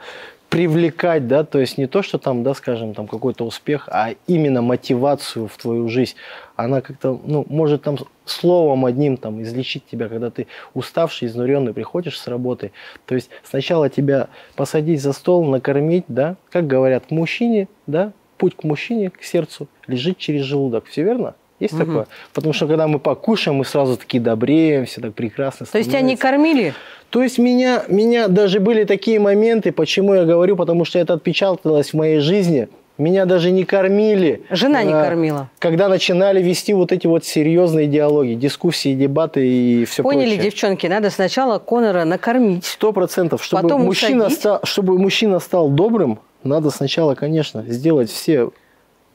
привлекать, да, то есть не то, что там, да, скажем, там какой-то успех, а именно мотивацию в твою жизнь. Она как-то, ну, может там словом одним там излечить тебя, когда ты уставший, изнуренный приходишь с работы. То есть сначала тебя посадить за стол, накормить, да, как говорят, к мужчине, да, путь к мужчине, к сердцу лежит через желудок, все верно? Есть такое? Потому что, когда мы покушаем, мы сразу такие добреем, все так прекрасно становится. То есть тебя не кормили? То есть меня даже были такие моменты, почему я говорю, потому что это отпечаталось в моей жизни Меня даже не кормили. Жена не кормила. Когда начинали вести вот эти вот серьезные диалоги, дискуссии, дебаты и все прочее. Поняли, девчонки, надо сначала Конора накормить. 100%. Чтобы мужчина стал добрым, надо сначала, конечно, сделать все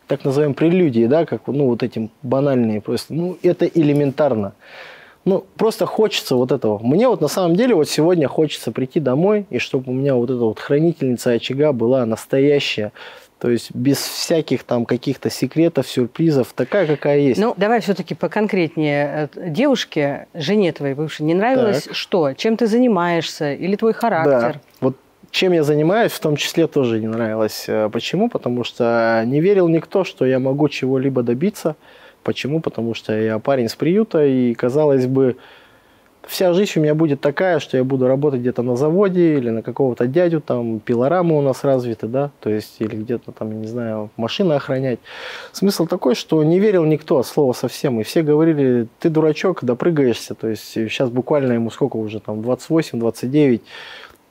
так называемые прелюдии, да, как, ну, вот эти банальные просто. Ну, это элементарно. Ну, просто хочется вот этого. Мне вот на самом деле вот сегодня хочется прийти домой, и чтобы у меня вот эта вот хранительница очага была настоящая. То есть без всяких там каких-то секретов, сюрпризов, такая, какая есть. Ну, давай все-таки поконкретнее. Девушке, жене твоей бывшей, не нравилось что? Чем ты занимаешься? Или твой характер? Да. Вот чем я занимаюсь, в том числе, тоже не нравилось. Почему? Потому что не верил никто, что я могу чего-либо добиться. Почему? Потому что я парень с приюта, и, казалось бы, вся жизнь у меня будет такая, что я буду работать где-то на заводе или на какого-то дядю, там, пилорамы у нас развиты, да, то есть, или где-то там, я не знаю, машины охранять. Смысл такой, что не верил никто от слова совсем, и все говорили, ты дурачок, допрыгаешься, то есть, сейчас буквально ему сколько уже, там, 28-29,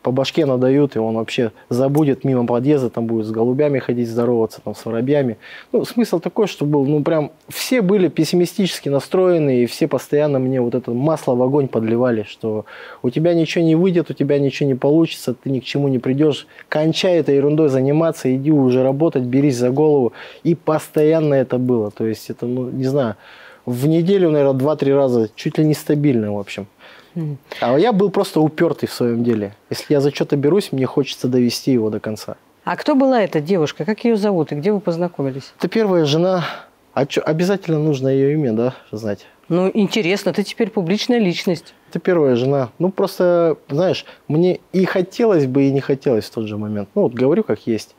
по башке надают, и он вообще забудет, мимо подъезда, там будет с голубями ходить, здороваться, там, с воробьями. Ну, смысл такой, что был, ну, прям все были пессимистически настроены, и все постоянно мне вот это масло в огонь подливали, что у тебя ничего не выйдет, у тебя ничего не получится, ты ни к чему не придешь, кончай этой ерундой заниматься, иди уже работать, берись за голову. И постоянно это было, то есть это, ну, не знаю, в неделю, наверное, 2-3 раза, чуть ли не стабильно, в общем. А я был просто упертый в своем деле. Если я за что-то берусь, мне хочется довести его до конца. А кто была эта девушка? Как ее зовут и где вы познакомились? Это первая жена. А чё, обязательно нужно ее имя, да, знать? Ну, интересно, ты теперь публичная личность. Это первая жена. Ну, просто, знаешь, мне и хотелось бы, и не хотелось в тот же момент. Ну, вот говорю, как есть.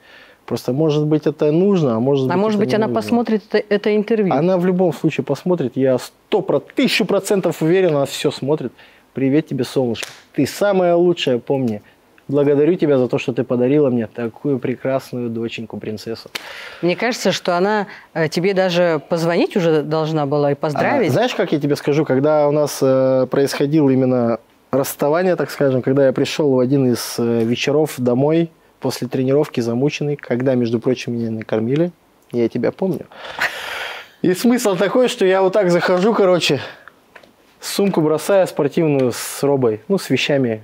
Просто, может быть, это нужно, а может быть, она посмотрит это интервью. Она в любом случае посмотрит. Я 1000% уверен, она все смотрит. Привет тебе, солнышко. Ты самая лучшая, помни. Благодарю тебя за то, что ты подарила мне такую прекрасную доченьку, принцессу. Мне кажется, что она тебе даже позвонить уже должна была и поздравить. А, знаешь, как я тебе скажу, когда у нас происходило именно расставание, так скажем, когда я пришел в один из вечеров домой после тренировки замученный, когда, между прочим, меня накормили, я тебя помню. И смысл такой, что я вот так захожу, короче... Сумку бросаю спортивную с робой, ну, с вещами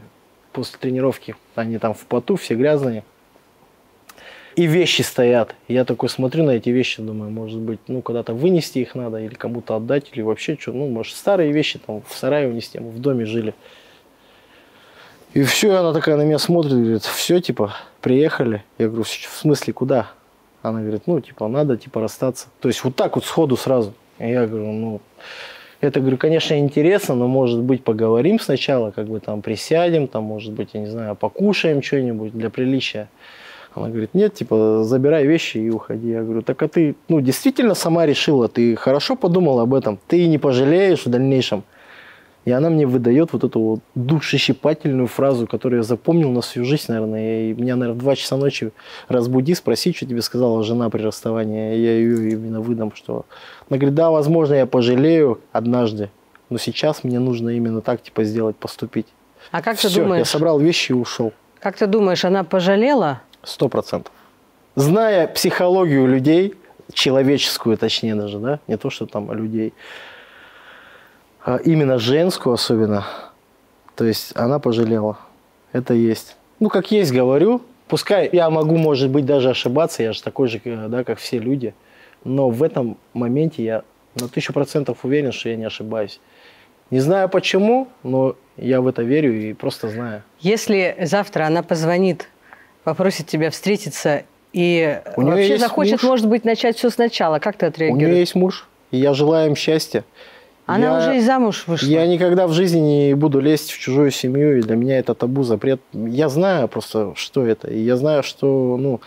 после тренировки. Они там в поту, все грязные. И вещи стоят. Я такой смотрю на эти вещи, думаю, может быть, ну, когда-то вынести их надо, или кому-то отдать, или вообще что. Ну, может, старые вещи там в сарае унести, мы в доме жили. И все, она такая на меня смотрит, говорит, все, типа, приехали. Я говорю, в смысле, куда? Она говорит, ну, типа, надо, типа, расстаться. То есть вот так вот сходу сразу. И я говорю, ну... Это, говорю, конечно, интересно, но, может быть, поговорим сначала, как бы там присядем, там, может быть, я не знаю, покушаем что-нибудь для приличия. Она говорит, нет, типа, забирай вещи и уходи. Я говорю, так а ты, ну, действительно сама решила, ты хорошо подумала об этом, ты не пожалеешь в дальнейшем. И она мне выдает вот эту вот душещипательную фразу, которую я запомнил на всю жизнь, наверное. И меня, наверное, в 2 часа ночи разбуди, спроси, что тебе сказала жена при расставании. Я ее именно выдам, что... Она говорит, да, возможно, я пожалею однажды, но сейчас мне нужно именно так, типа, сделать, поступить. А как ты думаешь? Я собрал вещи и ушел. Как ты думаешь, она пожалела? 100%. Зная психологию людей, человеческую, точнее даже, да, не то, что там людей... Именно женскую особенно. То есть она пожалела. Это есть. Ну, как есть, говорю. Пускай я могу, может быть, даже ошибаться. Я же такой же, да, как все люди. Но в этом моменте я на 1000% уверен, что я не ошибаюсь. Не знаю почему, но я в это верю и просто знаю. Если завтра она позвонит, попросит тебя встретиться и вообще захочет, может быть, начать все сначала, как ты отреагируешь? У нее есть муж, и я желаю им счастья. Она уже и замуж вышла. Я никогда в жизни не буду лезть в чужую семью, и для меня это табу, запрет. Я знаю просто, что это. И я знаю, что, ну,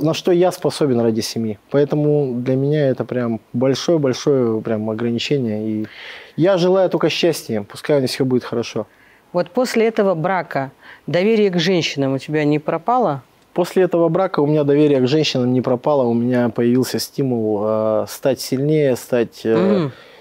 на что я способен ради семьи. Поэтому для меня это прям большое-большое прям ограничение. И я желаю только счастья, пускай у них все будет хорошо. Вот после этого брака доверие к женщинам у тебя не пропало? После этого брака у меня доверие к женщинам не пропало. У меня появился стимул стать сильнее, стать...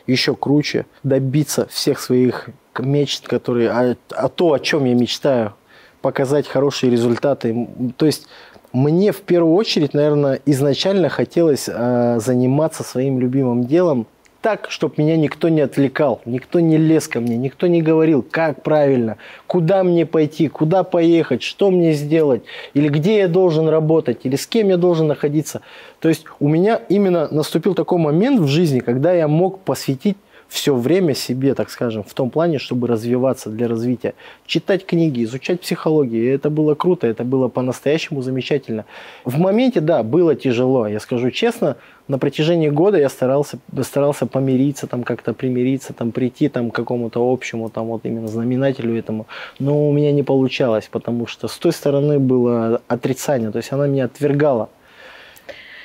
еще круче, добиться всех своих мечт, которые, о том, о чем я мечтаю, показать хорошие результаты. То есть Мне в первую очередь, наверное, изначально хотелось заниматься своим любимым делом так, чтобы меня никто не отвлекал, никто не лез ко мне, никто не говорил, как правильно, куда мне пойти, куда поехать, что мне сделать, или где я должен работать, или с кем я должен находиться. То есть у меня именно наступил такой момент в жизни, когда я мог посвятить все время себе, так скажем, в том плане, чтобы развиваться, для развития. Читать книги, изучать психологию. Это было круто, это было по-настоящему замечательно. В моменте, да, было тяжело, я скажу честно. На протяжении года я старался помириться, там как-то примириться, там прийти там, к какому-то общему там, вот, именно знаменателю этому. Но у меня не получалось, потому что с той стороны было отрицание, то есть она меня отвергала.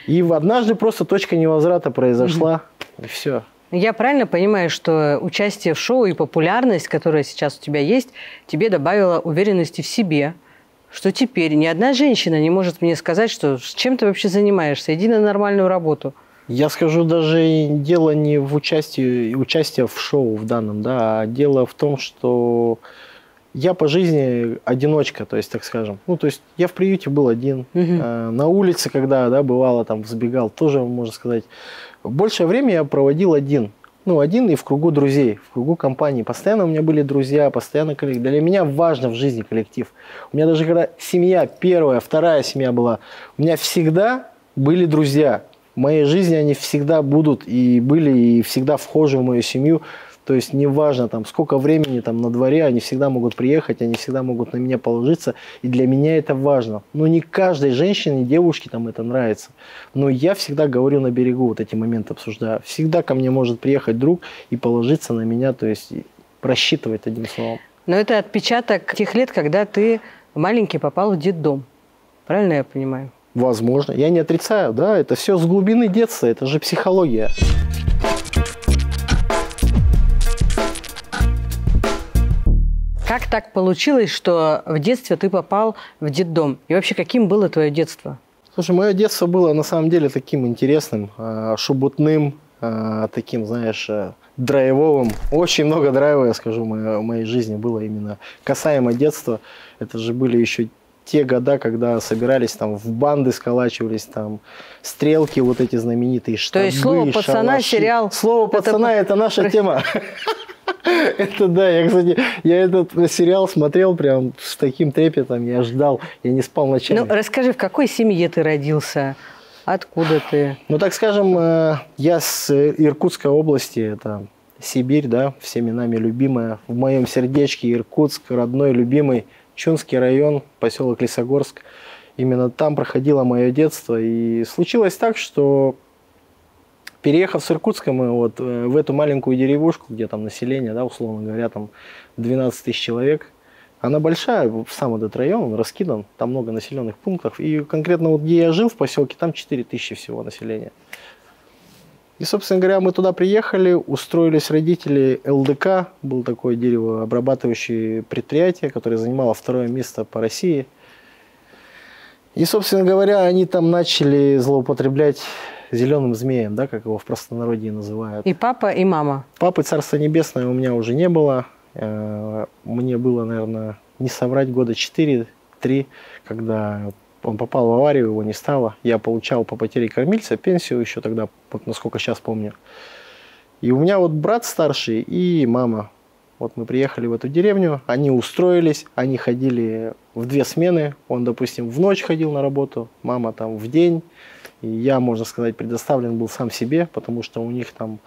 И однажды просто точка невозврата произошла, и все. Я правильно понимаю, что участие в шоу и популярность, которая сейчас у тебя есть, тебе добавила уверенности в себе, что теперь ни одна женщина не может мне сказать, что чем ты вообще занимаешься, иди на нормальную работу. Я скажу, даже дело не в участии в шоу в данном, да, а дело в том, что я по жизни одиночка, то есть, так скажем. Ну, то есть, я в приюте был один. На улице, когда, да, бывало, там, сбегал, тоже, можно сказать. Большее время я проводил один. Ну, один и в кругу друзей, в кругу компании. Постоянно у меня были друзья, постоянно коллектив. Для меня важно в жизни коллектив. У меня даже когда семья первая, вторая семья была, у меня всегда были друзья. В моей жизни они всегда будут и были, и всегда вхожи в мою семью. То есть неважно, там, сколько времени там, на дворе, они всегда могут приехать, они всегда могут на меня положиться. И для меня это важно. Но не каждой женщине, девушке там, это нравится. Но я всегда говорю на берегу, вот эти моменты обсуждаю. Всегда ко мне может приехать друг и положиться на меня, то есть просчитывать одним словом. Но это отпечаток тех лет, когда ты маленький попал в детдом. Правильно я понимаю? Возможно. Я не отрицаю, да, это все с глубины детства, это же психология. Как так получилось, что в детстве ты попал в детдом? И вообще, каким было твое детство? Слушай, мое детство было на самом деле таким интересным, шубутным, таким, знаешь, драйвовым. Очень много драйва, я скажу, в моей жизни было именно касаемо детства. Это же были еще те года, когда собирались там в банды, сколачивались там стрелки, вот эти знаменитые штабы. То есть слово пацана, шалаши. Сериал. Слово пацана – это наша тема. Это да, я, кстати, этот сериал смотрел прям с таким трепетом, я ждал, я не спал ночами. Ну, расскажи, в какой семье ты родился, откуда ты? Ну, так скажем, я с Иркутской области, это Сибирь, да, всеми нами любимая, в моем сердечке Иркутск, родной, любимый, Чунский район, поселок Лесогорск. Именно там проходило мое детство, и случилось так, что... Переехав с Иркутска мы вот в эту маленькую деревушку, где там население, да, условно говоря, там 12 тысяч человек. Она большая, сам этот район, он раскидан, там много населенных пунктов. И конкретно вот где я жил, в поселке, там 4 тысячи всего населения. И, собственно говоря, мы туда приехали, устроились родители ЛДК, было такое деревообрабатывающее предприятие, которое занимало 2-е место по России. И, собственно говоря, они там начали злоупотреблять зеленым змеем, да, как его в простонародье называют. И папа, и мама. Папы, царство небесное, у меня уже не было. Мне было, наверное, не соврать, года 4-3, когда он попал в аварию, его не стало. Я получал по потере кормильца пенсию еще тогда, вот насколько сейчас помню. И у меня вот брат старший и мама. Вот мы приехали в эту деревню, они устроились, они ходили в 2 смены. Он, допустим, в ночь ходил на работу, мама там в день. И я, можно сказать, предоставлен был сам себе, потому что у них там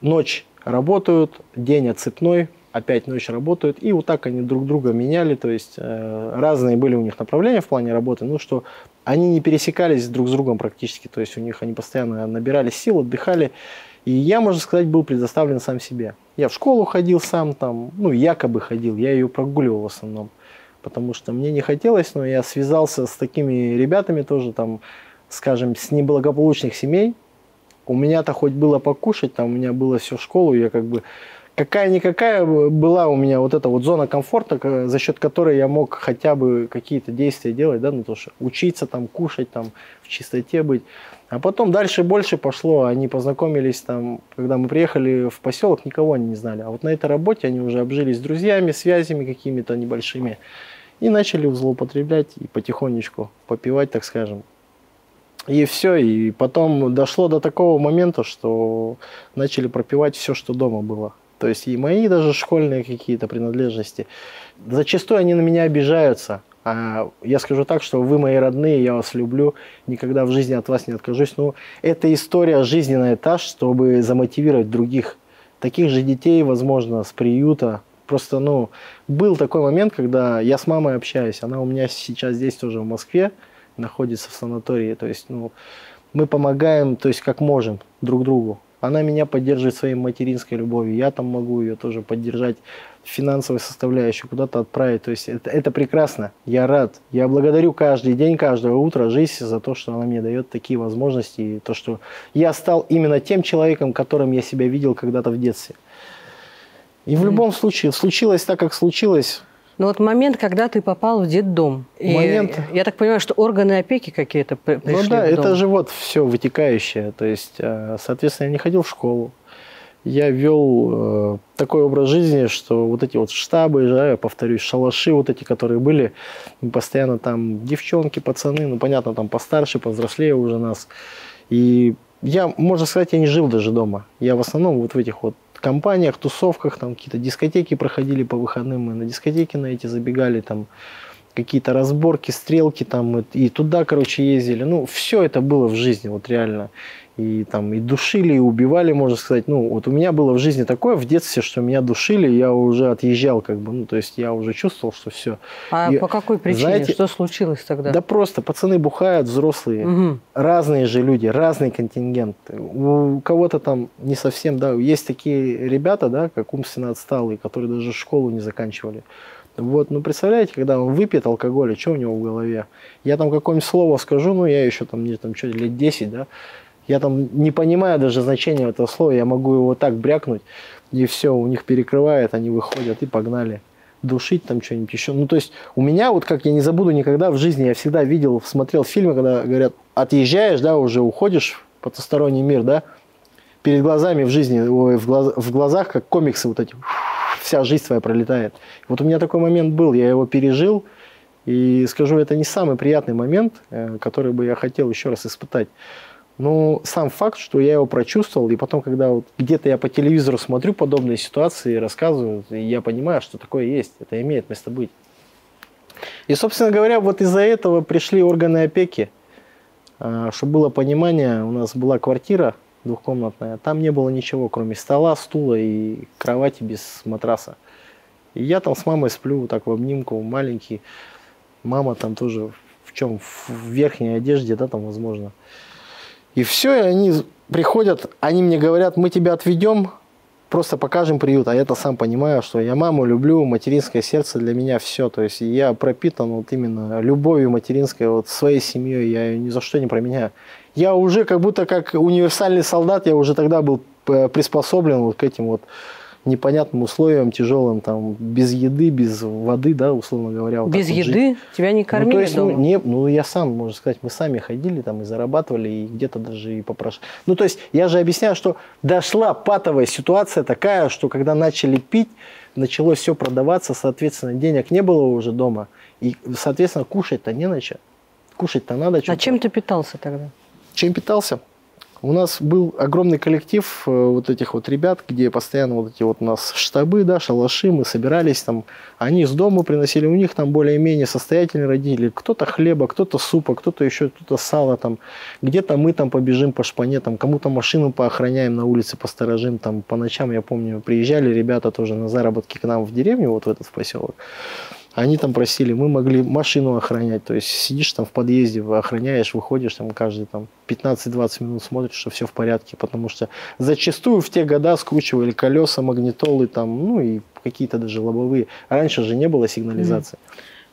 ночь работают, день отцепной, опять ночь работают. И вот так они друг друга меняли, то есть разные были у них направления в плане работы, ну что они не пересекались друг с другом практически, то есть у них они постоянно набирали сил, отдыхали. И я, можно сказать, был предоставлен сам себе. Я в школу ходил сам там, ну якобы ходил, я ее прогуливал в основном. Потому что мне не хотелось, но я связался с такими ребятами тоже, там, скажем, с неблагополучных семей. У меня-то хоть было покушать, там у меня было все в школу, я как бы... Какая-никакая была у меня вот эта вот зона комфорта, за счет которой я мог хотя бы какие-то действия делать, да, ну, то, что учиться, там, кушать, там, в чистоте быть. А потом дальше больше пошло, они познакомились там, когда мы приехали в поселок, никого они не знали. А вот на этой работе они уже обжились с друзьями, связями какими-то небольшими. И начали злоупотреблять и потихонечку попивать, так скажем. И все, и потом дошло до такого момента, что начали пропивать все, что дома было. То есть и мои даже школьные какие-то принадлежности. Зачастую они на меня обижаются. А я скажу так, что вы мои родные, я вас люблю, никогда в жизни от вас не откажусь. Но это история жизненная та, чтобы замотивировать других. Таких же детей, возможно, с приюта. Просто, ну, был такой момент, когда я с мамой общаюсь. Она у меня сейчас здесь тоже в Москве находится в санатории. То есть, ну, мы помогаем, то есть, как можем друг другу. Она меня поддерживает своей материнской любовью. Я там могу ее тоже поддержать, финансовой составляющей, куда-то отправить. То есть это прекрасно. Я рад. Я благодарю каждый день, каждое утро жизнь за то, что она мне дает такие возможности. И то, что я стал именно тем человеком, которым я себя видел когда-то в детстве. И в любом случае, случилось так, как случилось. Но вот момент, когда ты попал в детдом. Момент... Я так понимаю, что органы опеки какие-то пришли. Ну да, в дом. Это же вот все вытекающее. То есть, соответственно, я не ходил в школу. Я вел такой образ жизни, что вот эти вот штабы, да, я повторюсь, шалаши вот эти, которые были, постоянно там девчонки, пацаны, ну понятно, там постарше, повзрослее уже нас. И я, можно сказать, я не жил даже дома. Я в основном вот в этих вот компаниях, тусовках, там какие-то дискотеки проходили по выходным, мы на дискотеки на эти забегали, там какие-то разборки, стрелки там, и туда, короче, ездили. Ну, все это было в жизни, вот реально. И там и душили, и убивали, можно сказать. Ну, вот у меня было в жизни такое в детстве, что меня душили, я уже отъезжал, как бы, ну, то есть я уже чувствовал, что все. А и, по какой причине? Знаете, что случилось тогда? Да просто, пацаны бухают, взрослые, угу. Разные же люди, разный контингент. У кого-то там не совсем, да, есть такие ребята, да, как умственно отсталые, которые даже школу не заканчивали. Вот, ну, представляете, когда он выпьет алкоголь, что у него в голове? Я там какое-нибудь слово скажу, ну, я еще там, мне там что, лет 10, да, я там не понимаю даже значения этого слова, я могу его так брякнуть, и все, у них перекрывает, они выходят и погнали душить там что-нибудь еще. Ну, то есть у меня, вот как я не забуду никогда в жизни, я всегда видел, смотрел фильмы, когда говорят, отъезжаешь, да, уже уходишь в потусторонний мир, да, перед глазами в жизни, в глазах, как комиксы вот эти, вся жизнь твоя пролетает. Вот у меня такой момент был, я его пережил, и скажу, это не самый приятный момент, который бы я хотел еще раз испытать. Но сам факт, что я его прочувствовал, и потом, когда вот где-то я по телевизору смотрю подобные ситуации, рассказывают, и я понимаю, что такое есть, это имеет место быть. И, собственно говоря, вот из-за этого пришли органы опеки, чтобы было понимание, у нас была квартира двухкомнатная, там не было ничего, кроме стола, стула и кровати без матраса. И я там с мамой сплю вот так в обнимку, маленький, мама там тоже в чем, в верхней одежде, да, там, возможно. И все, и они приходят, они мне говорят, мы тебя отведем, просто покажем приют. А я-то сам понимаю, что я маму люблю, материнское сердце для меня все. То есть я пропитан вот именно любовью материнской, вот своей семьей, я ее ни за что не променяю. Я уже как будто как универсальный солдат, я уже тогда был приспособлен вот к этим вот непонятным условиям, тяжелым, там, без еды, без воды, да, условно говоря. Вот без еды? Жить. Тебя не кормили, ну, то есть, дома? Ну, не, ну, я сам, можно сказать, мы сами ходили там и зарабатывали, и где-то даже и попрошали. Ну, то есть, я же объясняю, что дошла патовая ситуация такая, что когда начали пить, началось все продаваться, соответственно, денег не было уже дома, и, соответственно, кушать-то не на чем. Кушать-то надо чем-то. А чем ты питался тогда? Чем питался? У нас был огромный коллектив вот этих вот ребят, где постоянно вот эти вот у нас штабы, да, шалаши, мы собирались там, они из дома приносили, у них там более-менее состоятельные родители, кто-то хлеба, кто-то супа, кто-то еще, кто-то сало там, где-то мы там побежим по шпане, там кому-то машину поохраняем на улице, посторожим, там по ночам, я помню, приезжали ребята тоже на заработки к нам в деревню, вот в этот поселок. Они там просили, мы могли машину охранять, то есть сидишь там в подъезде, охраняешь, выходишь там каждые там 15-20 минут, смотришь, что все в порядке, потому что зачастую в те года скручивали колеса, магнитолы там, ну и какие-то даже лобовые. Раньше же не было сигнализации.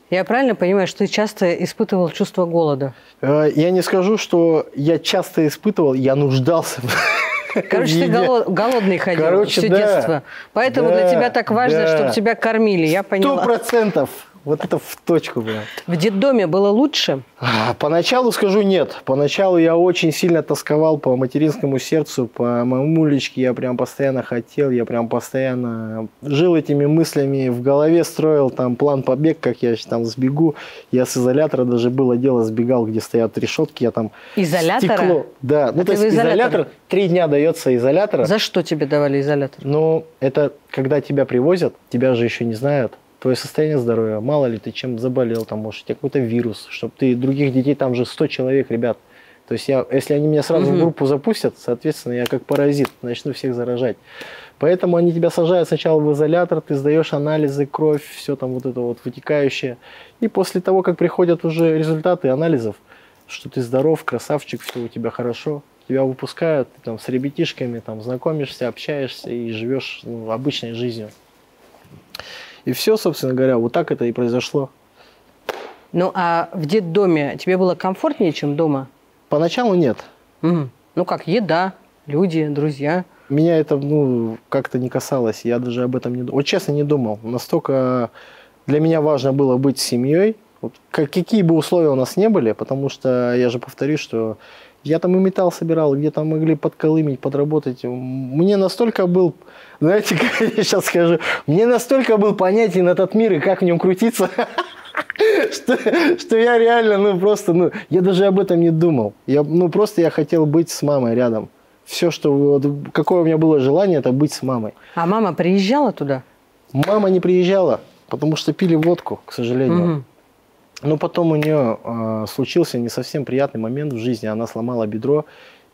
Я правильно понимаю, что ты часто испытывал чувство голода? Я не скажу, что я часто испытывал, я нуждался. Короче, ты голодный ходил, короче, все, да, детство. Поэтому, да, для тебя так важно, да, чтобы тебя кормили. Я поняла. 100%. Вот это в точку было. В детдоме было лучше? Поначалу скажу нет. Поначалу я очень сильно тосковал по материнскому сердцу, по мамулечке. Я прям постоянно хотел, я прям постоянно жил этими мыслями. В голове строил там план побег, как я там сбегу. Я с изолятора даже было дело сбегал, где стоят решетки. Я там изолятора? Стекло. Да, ну то есть изолятор. 3 дня дается изолятора. За что тебе давали изолятор? Ну, это когда тебя привозят, тебя же еще не знают. Твое состояние здоровья, мало ли ты чем заболел, там, может, у тебя какой-то вирус, чтобы ты других детей, там же 100 человек, ребят. То есть, я, если они меня сразу в группу запустят, соответственно, я как паразит начну всех заражать. Поэтому они тебя сажают сначала в изолятор, ты сдаешь анализы, кровь, все там вот это вот вытекающее. И после того, как приходят уже результаты анализов, что ты здоров, красавчик, все у тебя хорошо, тебя выпускают, ты там с ребятишками там знакомишься, общаешься и живешь, ну, обычной жизнью. И все, собственно говоря, вот так это и произошло. Ну, а в детдоме тебе было комфортнее, чем дома? Поначалу нет. Угу. Ну, как еда, люди, друзья. Меня это, ну, как-то не касалось. Я даже об этом не думал. Вот честно, не думал. Настолько для меня важно было быть семьей. Вот, какие бы условия у нас не были, потому что я же повторю, что я там и металл собирал, где там могли подколымить, подработать. Мне настолько был, знаете, как я сейчас скажу, мне настолько был понятен этот мир и как в нем крутиться, что я реально, ну просто, ну, я даже об этом не думал. Ну просто я хотел быть с мамой рядом. Все, что, какое у меня было желание, это быть с мамой. А мама приезжала туда? Мама не приезжала, потому что пили водку, к сожалению. Но потом у нее случился не совсем приятный момент в жизни. Она сломала бедро,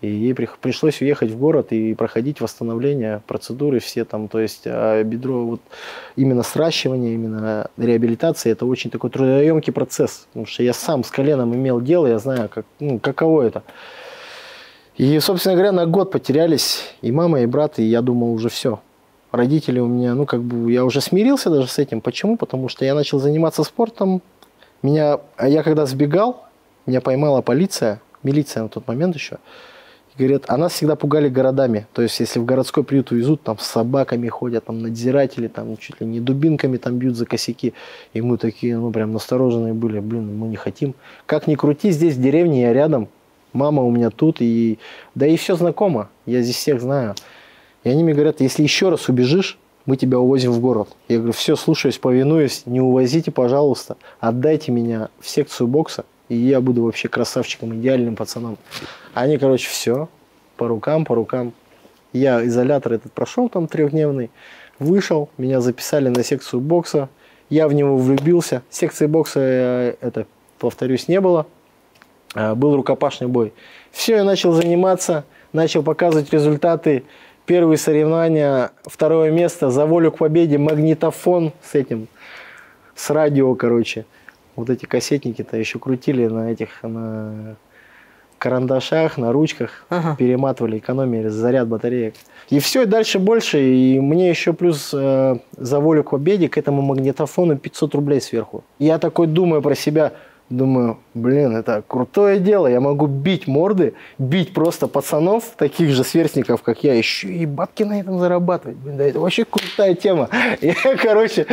и ей пришлось уехать в город и проходить восстановление, процедуры все там. То есть бедро, вот, именно сращивание, именно реабилитация, это очень такой трудоемкий процесс. Потому что я сам с коленом имел дело, я знаю, как, ну, каково это. И, собственно говоря, на год потерялись и мама, и брат, и я думал, уже все. Родители у меня, ну как бы, я уже смирился даже с этим. Почему? Потому что я начал заниматься спортом. Я когда сбегал, меня поймала полиция, милиция на тот момент еще. Говорят, а нас всегда пугали городами. То есть, если в городской приют увезут, там с собаками ходят, там надзиратели, там чуть ли не дубинками там бьют за косяки. И мы такие, ну, прям настороженные были. Блин, мы не хотим. Как ни крути, здесь в деревне, я рядом. Мама у меня тут. Да и все знакомо. Я здесь всех знаю. И они мне говорят, если еще раз убежишь, мы тебя увозим в город. Я говорю, все, слушаюсь, повинуюсь, не увозите, пожалуйста, отдайте меня в секцию бокса, и я буду вообще красавчиком, идеальным пацаном. Они, короче, все, по рукам, по рукам. Я изолятор этот прошел там 3-дневный, вышел, меня записали на секцию бокса, я в него влюбился. Секции бокса, это, повторюсь, не было, был рукопашный бой. Все, я начал заниматься, начал показывать результаты. Первые соревнования, 2-е место, за волю к победе, магнитофон с этим, с радио, короче. Вот эти кассетники-то еще крутили на этих, на карандашах, на ручках, перематывали, экономили заряд батареек. И все, и дальше больше, и мне еще плюс за волю к победе к этому магнитофону 500 рублей сверху. Я такой думаю про себя, думаю, блин, это крутое дело. Я могу бить морды, бить просто пацанов, таких же сверстников, как я, еще и бабки на этом зарабатывать. Блин, да это вообще крутая тема. Я, короче,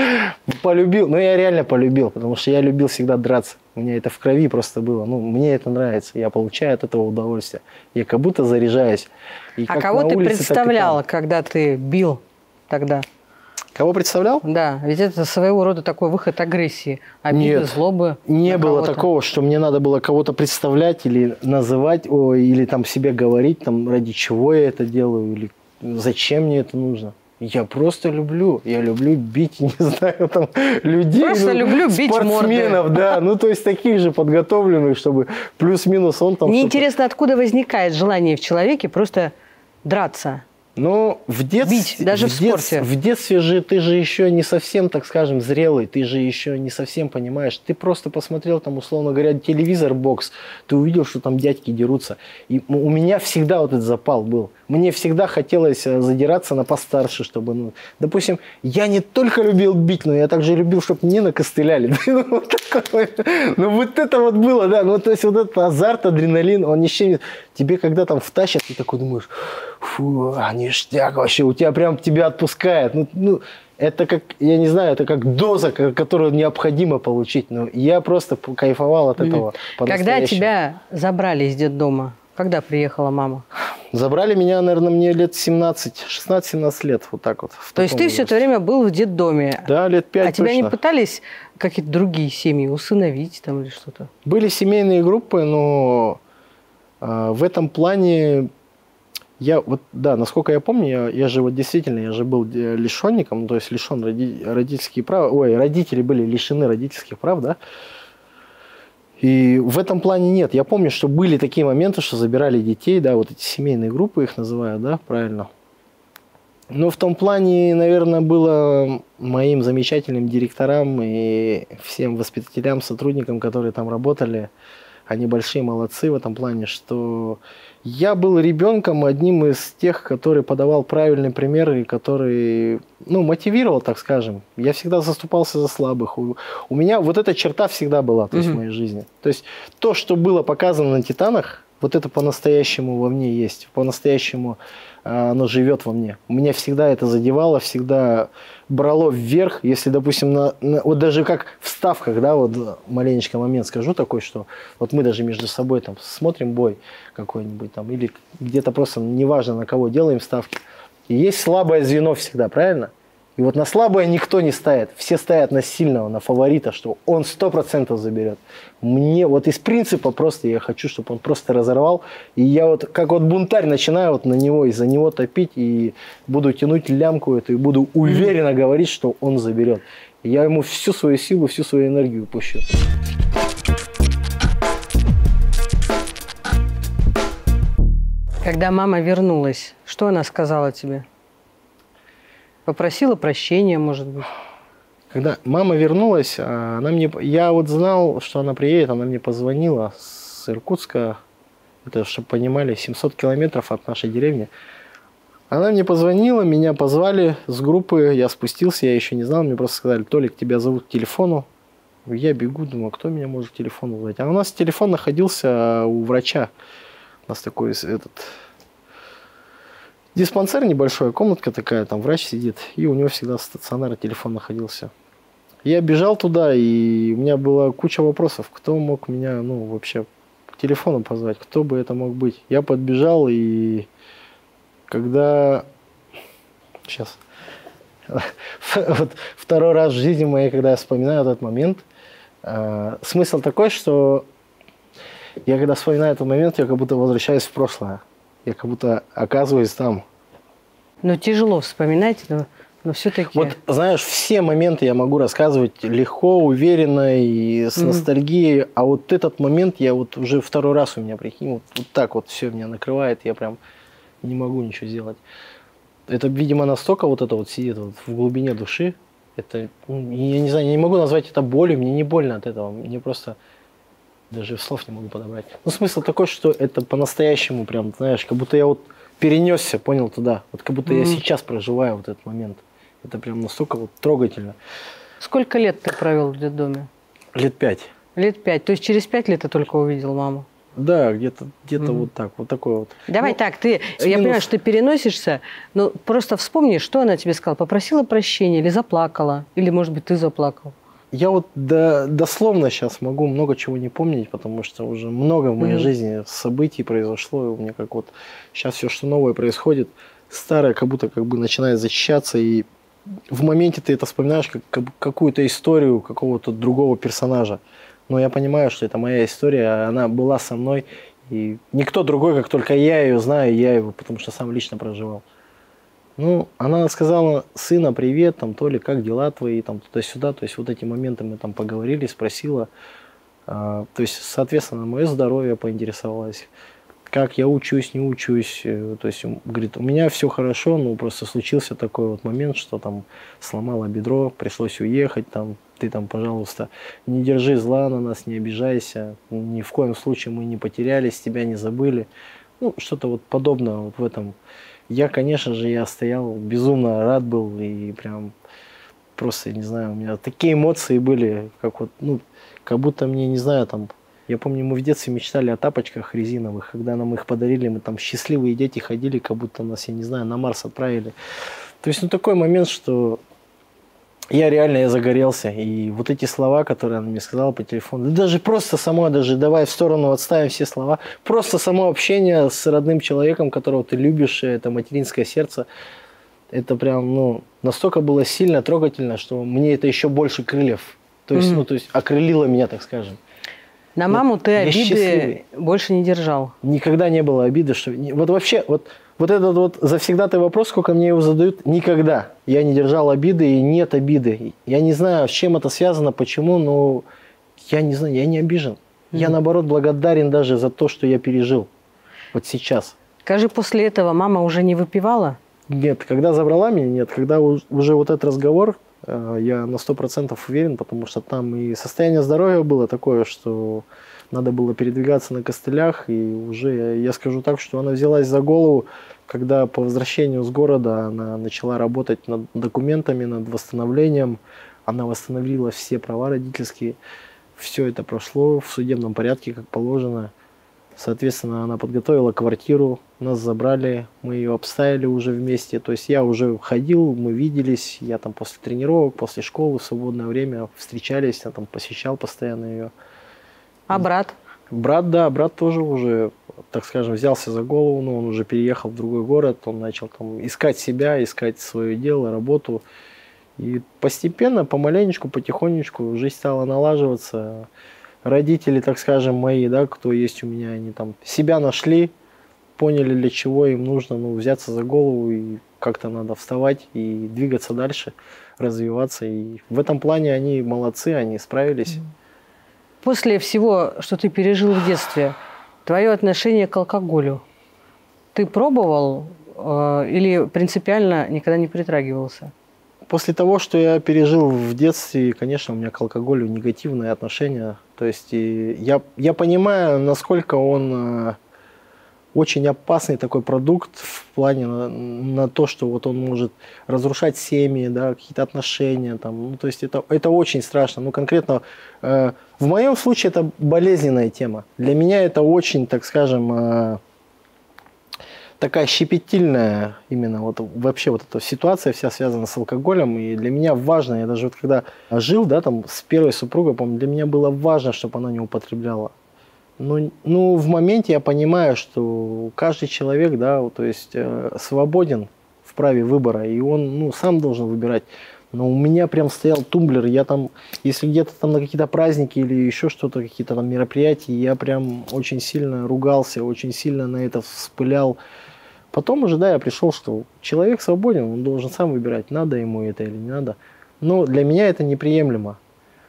полюбил. Ну, я реально полюбил, потому что я любил всегда драться. У меня это в крови просто было. Ну, мне это нравится. Я получаю от этого удовольствие. Я как будто заряжаюсь. И а кого ты представляла, когда ты бил тогда? Кого представлял? Да, ведь это своего рода такой выход агрессии, обиды, нет, злобы. Не было такого, что мне надо было кого-то представлять или называть, или там себе говорить, там, ради чего я это делаю, или зачем мне это нужно. Я просто люблю. Я люблю бить, не знаю, там, людей. Просто люблю бить спортсменов, морды. Да. Ну, то есть, таких же подготовленных, чтобы плюс-минус он там... Мне интересно, откуда возникает желание в человеке просто драться? Но в детстве, бить, даже в детстве же ты же еще не совсем, так скажем, зрелый, ты же еще не совсем понимаешь. Ты просто посмотрел там, условно говоря, телевизор, бокс, ты увидел, что там дядьки дерутся. И у меня всегда вот этот запал был. Мне всегда хотелось задираться на постарше, чтобы, ну, допустим, я не только любил бить, но я также любил, чтобы мне накостыляли. Ну, вот это вот было, да, ну, то есть, вот этот азарт, адреналин, он ни с чем не... Тебе, когда там втащат, ты такой думаешь, фу, ништяк вообще, у тебя прям, тебя отпускает. Ну, Это как, я не знаю, это как доза, которую необходимо получить. Но я просто кайфовал от этого. Когда тебя забрали из детдома? Когда приехала мама? Забрали меня, наверное, мне лет 17, 16-17 лет, вот так вот. То есть ты все это время был в детдоме? Да, лет 5 точно. А тебя не пытались какие-то другие семьи усыновить там или что-то? Были семейные группы, но в этом плане... Я вот, да, насколько я помню, я же вот действительно, я же был лишенником, то есть лишен родительских прав, ой, родители были лишены родительских прав, да, и в этом плане нет. Я помню, что были такие моменты, что забирали детей, да, вот эти семейные группы их называют, да, правильно. Но в том плане, наверное, было моим замечательным директорам и всем воспитателям, сотрудникам, которые там работали, они большие молодцы в этом плане, что я был ребенком одним из тех, который подавал правильный пример и который, ну, мотивировал, так скажем. Я всегда заступался за слабых. У меня вот эта черта всегда была, то есть, в моей жизни. То есть то, что было показано на «Титанах», вот это по-настоящему во мне есть, по-настоящему оно живет во мне. Меня всегда это задевало, всегда брало вверх, если, допустим, вот даже как в ставках, да, вот маленечко момент скажу такой, что вот мы даже между собой там смотрим бой какой-нибудь там, или где-то просто, неважно на кого, делаем ставки. И есть слабое звено всегда, правильно? И вот на слабое никто не ставит. Все ставят на сильного, на фаворита, что он 100% заберет. Мне вот из принципа просто я хочу, чтобы он просто разорвал. И я вот как вот бунтарь начинаю вот на него, из-за него топить. И буду тянуть лямку эту, и буду уверенно говорить, что он заберет. И я ему всю свою силу, всю свою энергию пущу. Когда мама вернулась, что она сказала тебе? Попросила прощения, может быть. Когда мама вернулась, она мне, я вот знал, что она приедет, она мне позвонила с Иркутска, это, чтобы понимали, 700 километров от нашей деревни. Она мне позвонила, меня позвали с группы, я спустился, я еще не знал, мне просто сказали: «Толик, тебя зовут к телефону». Я бегу, думаю, кто меня может к телефону звать. А у нас телефон находился у врача. У нас такой этот... диспансер небольшой, комнатка такая, там врач сидит, и у него всегда стационар, телефон находился. Я бежал туда, и у меня была куча вопросов, кто мог меня, ну, вообще к телефону позвать, кто бы это мог быть. Я подбежал, и когда... Сейчас. Вот второй раз в жизни моей, когда я вспоминаю этот момент, смысл такой, что я, когда вспоминаю этот момент, я как будто возвращаюсь в прошлое. Я как будто оказываюсь там. Ну, тяжело вспоминать, но все-таки... Вот, знаешь, все моменты я могу рассказывать легко, уверенно и с ностальгией. А вот этот момент я вот уже второй раз у меня, прикинь, вот так вот все меня накрывает. Я прям не могу ничего сделать. Это, видимо, настолько вот это вот сидит вот в глубине души. Это, я не знаю, я не могу назвать это болью. Мне не больно от этого. Мне просто... Даже слов не могу подобрать. Ну, смысл такой, что это по-настоящему прям, знаешь, как будто я вот перенесся, понял, туда. Вот как будто я сейчас проживаю вот этот момент. Это прям настолько вот трогательно. Сколько лет ты провел в детдоме? Лет 5. Лет 5. То есть через 5 лет ты только увидел маму? Да, где-то вот так, вот такой вот. Давай, ну, так, ты, я понимаю, что ты переносишься, но просто вспомни, что она тебе сказала. Попросила прощения или заплакала? Или, может быть, ты заплакал? Я вот дословно сейчас могу много чего не помнить, потому что уже много в моей жизни событий произошло. У меня как вот сейчас все, что новое происходит, старое как будто как бы начинает защищаться. И в моменте ты это вспоминаешь как какую-то историю какого-то другого персонажа. Но я понимаю, что это моя история, она была со мной. И никто другой, как только я ее знаю, я его, потому что сам лично проживал. Ну, она сказала: «Сына, привет, там, Толя, как дела твои, там, туда-сюда». То есть вот эти моменты мы там поговорили, спросила. То есть, соответственно, мое здоровье поинтересовалось. Как я учусь, не учусь. То есть, говорит, у меня все хорошо, но просто случился такой вот момент, что там сломала бедро, пришлось уехать, там, ты там, пожалуйста, не держи зла на нас, не обижайся. Ни в коем случае мы не потерялись, тебя не забыли. Ну, что-то вот подобное вот в этом... Я, конечно же, я стоял, безумно рад был, и прям просто, не знаю, у меня такие эмоции были, как вот, ну, как будто мне, не знаю, там, я помню, мы в детстве мечтали о тапочках резиновых, когда нам их подарили, мы там счастливые дети ходили, как будто нас, я не знаю, на Марс отправили. То есть, ну, такой момент, что Я реально загорелся. И вот эти слова, которые она мне сказала по телефону, даже просто само, даже давай в сторону отставим все слова, просто само общение с родным человеком, которого ты любишь, это материнское сердце, это прям, ну, настолько было сильно, трогательно, что мне это еще больше крыльев. То есть, ну, то есть окрылило меня, так скажем. На маму вот, ты обиды счастливый. Больше не держал? Никогда не было обиды. Что... Вот вообще, вот этот вот завсегдатый вопрос, сколько мне его задают, никогда. Я не держал обиды и нет обиды. Я не знаю, с чем это связано, почему, но я не знаю, я не обижен. Я, наоборот, благодарен даже за то, что я пережил. Вот сейчас. Скажи, после этого мама уже не выпивала? Нет, когда забрала меня, нет. Когда уже вот этот разговор... Я на 100% уверен, потому что там и состояние здоровья было такое, что надо было передвигаться на костылях. И уже, я скажу так, что она взялась за голову, когда по возвращению с города она начала работать над документами, над восстановлением. Она восстановила все права родительские. Все это прошло в судебном порядке, как положено. Соответственно, она подготовила квартиру, нас забрали, мы ее обставили уже вместе. То есть я уже ходил, мы виделись, я там после тренировок, после школы в свободное время встречались, я там посещал постоянно ее. А брат? Брат, да, брат тоже уже, так скажем, взялся за голову, но он уже переехал в другой город, он начал там искать себя, искать свое дело, работу. И постепенно, помаленечку, потихонечку жизнь стала налаживаться. Родители, так скажем, мои, да, кто есть у меня, они там себя нашли, поняли, для чего им нужно, ну, взяться за голову, и как-то надо вставать и двигаться дальше, развиваться. И в этом плане они молодцы, они справились. После всего, что ты пережил в детстве, твое отношение к алкоголю, ты пробовал или принципиально никогда не притрагивался? После того, что я пережил в детстве, конечно, у меня к алкоголю негативное отношение. То есть я понимаю, насколько он очень опасный такой продукт в плане на то, что вот он может разрушать семьи, да, какие-то отношения. Там. Ну, то есть это очень страшно. Ну, конкретно в моем случае это болезненная тема. Для меня это очень, так скажем, такая щепетильная именно вот вообще вот эта ситуация вся связана с алкоголем. И для меня важно, я даже вот когда жил, да, там с первой супругой, помню, для меня было важно, чтобы она не употребляла. Но, ну, в моменте я понимаю, что каждый человек, да, то есть свободен в праве выбора, и он, ну, сам должен выбирать. Но у меня прям стоял тумблер, я там, если где-то там на какие-то праздники или еще что-то, какие-то там мероприятия, я прям очень сильно ругался, очень сильно на это вспылял. Потом уже, да, я пришел, что человек свободен, он должен сам выбирать, надо ему это или не надо. Но для меня это неприемлемо.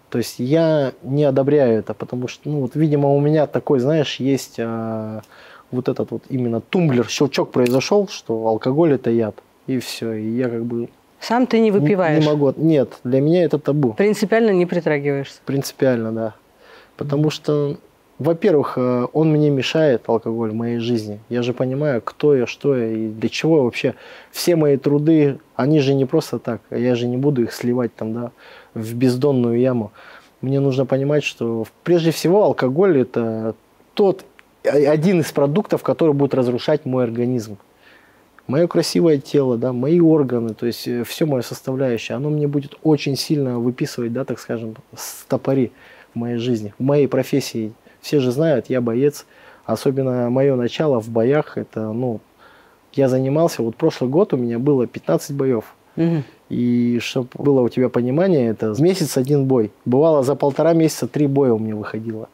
То есть я не одобряю это, потому что, ну, вот, видимо, у меня такой, знаешь, есть вот этот вот именно тумблер, щелчок произошел, что алкоголь – это яд, и все, и я как бы… Сам ты не выпиваешь? Не могу. Нет, для меня это табу. Принципиально не притрагиваешься? Принципиально, да. Потому что, во-первых, он мне мешает, алкоголь, в моей жизни. Я же понимаю, кто я, что я и для чего вообще. Все мои труды, они же не просто так. Я же не буду их сливать там, да, в бездонную яму. Мне нужно понимать, что прежде всего алкоголь – это один из продуктов, который будет разрушать мой организм. Мое красивое тело, да, мои органы, то есть все мое составляющее, оно мне будет очень сильно выписывать, да, так скажем, стопори в моей жизни, в моей профессии. Все же знают, я боец, особенно мое начало в боях, это, ну, я занимался, вот прошлый год у меня было 15 боев. И чтобы было у тебя понимание, это месяц один бой. Бывало за полтора месяца 3 боя у меня выходило.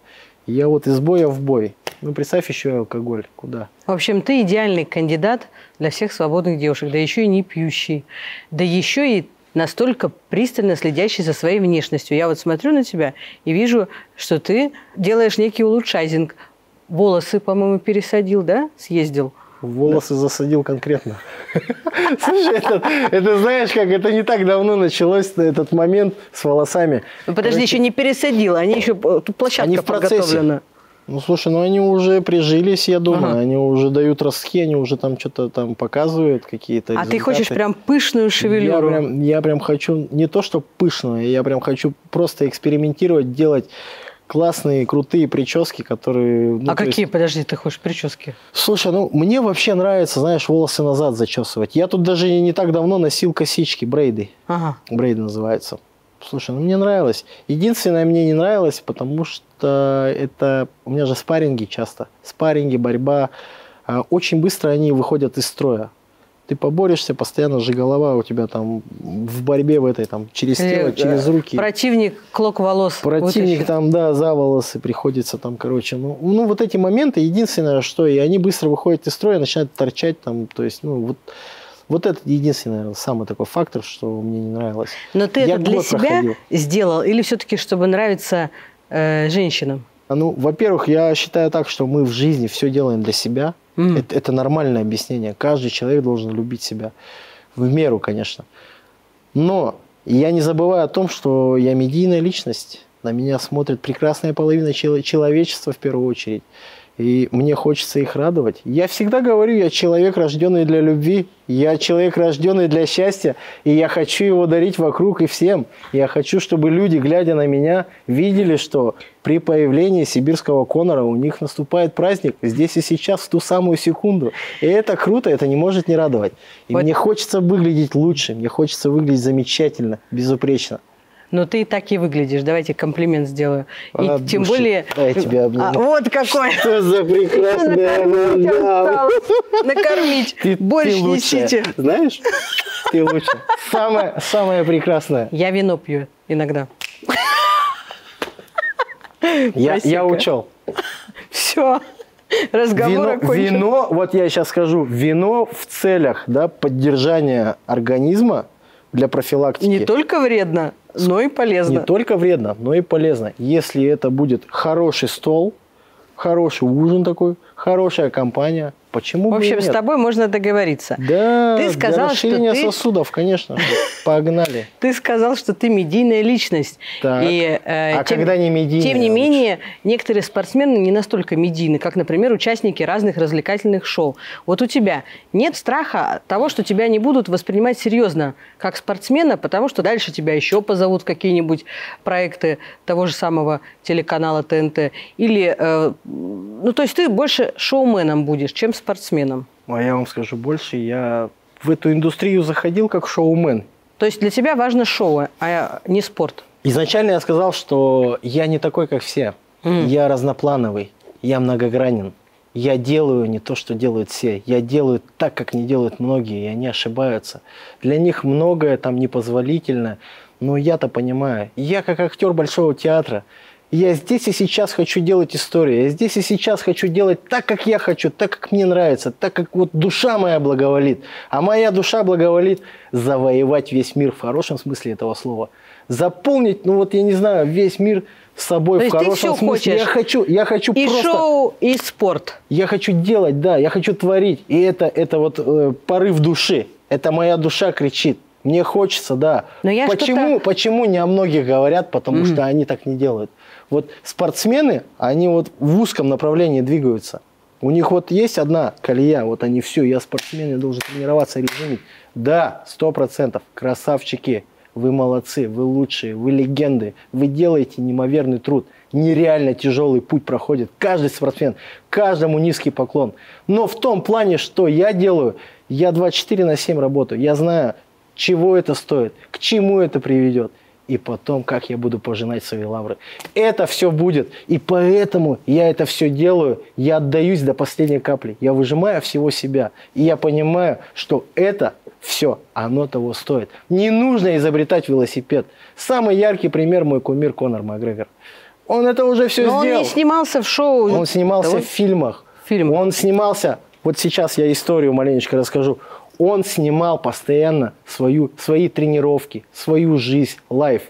И я вот из боя в бой. Ну, представь, еще и алкоголь. Куда? В общем, ты идеальный кандидат для всех свободных девушек, да еще и не пьющий, да еще и настолько пристально следящий за своей внешностью. Я вот смотрю на тебя и вижу, что ты делаешь некий улучшайзинг. Волосы, по-моему, пересадил, да? Съездил. Волосы засадил конкретно. Слушай, это знаешь как, это не так давно началось, этот момент с волосами. Подожди, еще не пересадил, они еще, тут площадка подготовлена. Ну, слушай, ну они уже прижились, я думаю, они уже дают ростки, они уже там что-то там показывают какие-то результаты. А ты хочешь прям пышную шевелюру? Я прям хочу, не то что пышную, я прям хочу просто экспериментировать, делать классные, крутые прически, которые... Ну, а какие, есть... подожди, ты хочешь прически? Слушай, ну, мне вообще нравится, знаешь, волосы назад зачесывать. Я тут даже не так давно носил косички, брейды. Ага. Брейды называются. Слушай, ну, мне нравилось. Единственное, мне не нравилось, потому что это... У меня же спарринги часто. Спарринги, борьба. Очень быстро они выходят из строя. Ты поборешься, постоянно же голова у тебя там в борьбе в этой, там, через тело, через руки. Противник, клок волос. Противник вот там, да, за волосы приходится там, короче. Ну, вот эти моменты, единственное, что и они быстро выходят из строя, начинают торчать там, то есть, ну, вот это единственный, наверное, самый такой фактор, что мне не нравилось. Но ты это для себя проходил сделал или все-таки, чтобы нравиться женщинам? Ну, во-первых, я считаю так, что мы в жизни все делаем для себя. Это нормальное объяснение. Каждый человек должен любить себя. В меру, конечно. Но я не забываю о том, что я медийная личность. На меня смотрит прекрасная половина человечества в первую очередь. И мне хочется их радовать. Я всегда говорю, я человек, рожденный для любви. Я человек, рожденный для счастья. И я хочу его дарить вокруг и всем. Я хочу, чтобы люди, глядя на меня, видели, что при появлении сибирского Конора у них наступает праздник здесь и сейчас, в ту самую секунду. И это круто, это не может не радовать. И вот. Мне хочется выглядеть лучше, мне хочется выглядеть замечательно, безупречно. Но ты и так и выглядишь. Давайте комплимент сделаю. И тем более... Дай тебя обниму. Вот какой! Что за прекрасная мандам! Накормить! Борщ несите! Знаешь, ты лучше. Самое прекрасное. Я вино пью иногда. Я учел. Все. Разговор окончен. Вино, вот я сейчас скажу, вино в целях поддержания организма для профилактики. Не только вредно, но и полезно. Не только вредно, но и полезно. Если это будет хороший стол, хороший ужин такой, хорошая компания, почему бы и нет? В общем, с тобой можно договориться. Да, ты сказал, для расширения сосудов, конечно. Погнали. Ты сказал, что ты медийная личность. И, а когда не медийная? Тем не менее, некоторые спортсмены не настолько медийны, как, например, участники разных развлекательных шоу. Вот у тебя нет страха того, что тебя не будут воспринимать серьезно как спортсмена, потому что дальше тебя еще позовут какие-нибудь проекты того же самого телеканала ТНТ. Или, ну, то есть ты больше шоуменом будешь, чем спортсменом. А я вам скажу больше, я в эту индустрию заходил как шоумен. То есть для тебя важно шоу, а не спорт? Изначально я сказал, что я не такой, как все. Я разноплановый, я многогранен. Я делаю не то, что делают все. Я делаю так, как не делают многие, и они ошибаются. Для них многое там непозволительно, но я-то понимаю. Я как актер Большого театра. Я здесь и сейчас хочу делать историю. Я здесь и сейчас хочу делать так, как я хочу, так, как мне нравится, так, как вот душа моя благоволит. А моя душа благоволит завоевать весь мир в хорошем смысле этого слова. Заполнить, ну вот я не знаю, весь мир собой в хорошем смысле. Я хочу и просто... И шоу, и спорт. Я хочу делать, да, я хочу творить. И это вот порыв души. Это моя душа кричит. Мне хочется, да. Почему не о многих говорят? Потому что они так не делают. Вот спортсмены, они вот в узком направлении двигаются. У них вот есть одна колея, вот они все, я спортсмен, я должен тренироваться или жить. Да, 100%, красавчики, вы молодцы, вы лучшие, вы легенды, вы делаете неимоверный труд. Нереально тяжелый путь проходит каждый спортсмен, каждому низкий поклон. Но в том плане, что я делаю, я 24/7 работаю, я знаю, чего это стоит, к чему это приведет. И потом, как я буду пожинать свои лавры. Это все будет. И поэтому я это все делаю. Я отдаюсь до последней капли. Я выжимаю всего себя. И я понимаю, что это все, оно того стоит. Не нужно изобретать велосипед. Самый яркий пример — мой кумир Конор Макгрегор. Он это уже все сделал. Но он не снимался в шоу. Он снимался в фильмах. Он снимался... Вот сейчас я историю маленечко расскажу. Он снимал постоянно свои тренировки, свою жизнь, лайф.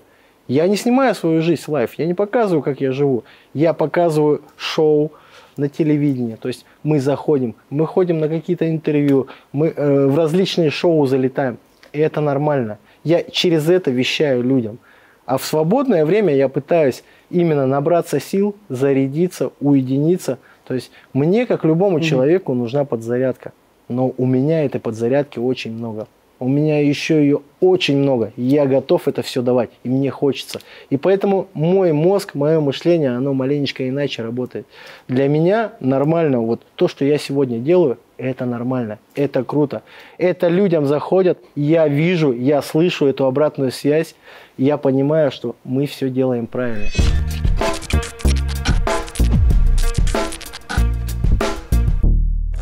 Я не снимаю свою жизнь, лайф. Я не показываю, как я живу. Я показываю шоу на телевидении. То есть мы ходим на какие-то интервью, мы в различные шоу залетаем. И это нормально. Я через это вещаю людям. А в свободное время я пытаюсь именно набраться сил, зарядиться, уединиться. То есть мне, как любому человеку, нужна подзарядка. Но у меня этой подзарядки очень много. у меня еще ее очень много, я готов это все давать, и мне хочется. И поэтому мой мозг, мое мышление, оно маленечко иначе работает. Для меня нормально, вот то, что я сегодня делаю, это нормально, это круто. Это людям заходят, я вижу, я слышу эту обратную связь, я понимаю, что мы все делаем правильно.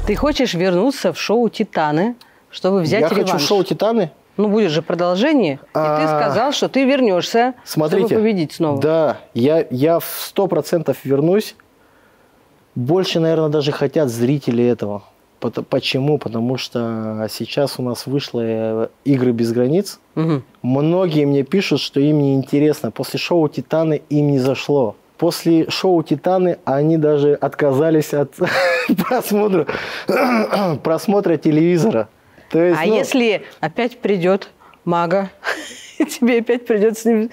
Ты хочешь вернуться в шоу «Титаны», чтобы взять реванш? Я хочу в шоу «Титаны». Ну, будет же продолжение. И ты сказал, что ты вернешься, смотрите, чтобы победить снова. Да, я в 100% вернусь. Больше, наверное, даже хотят зрители этого. Почему? Потому что сейчас у нас вышло «Игры без границ». Угу. Многие мне пишут, что им неинтересно. После шоу «Титаны» им не зашло. После шоу «Титаны» они даже отказались от просмотра телевизора. То есть, а если опять придет Мага, тебе опять придется с ним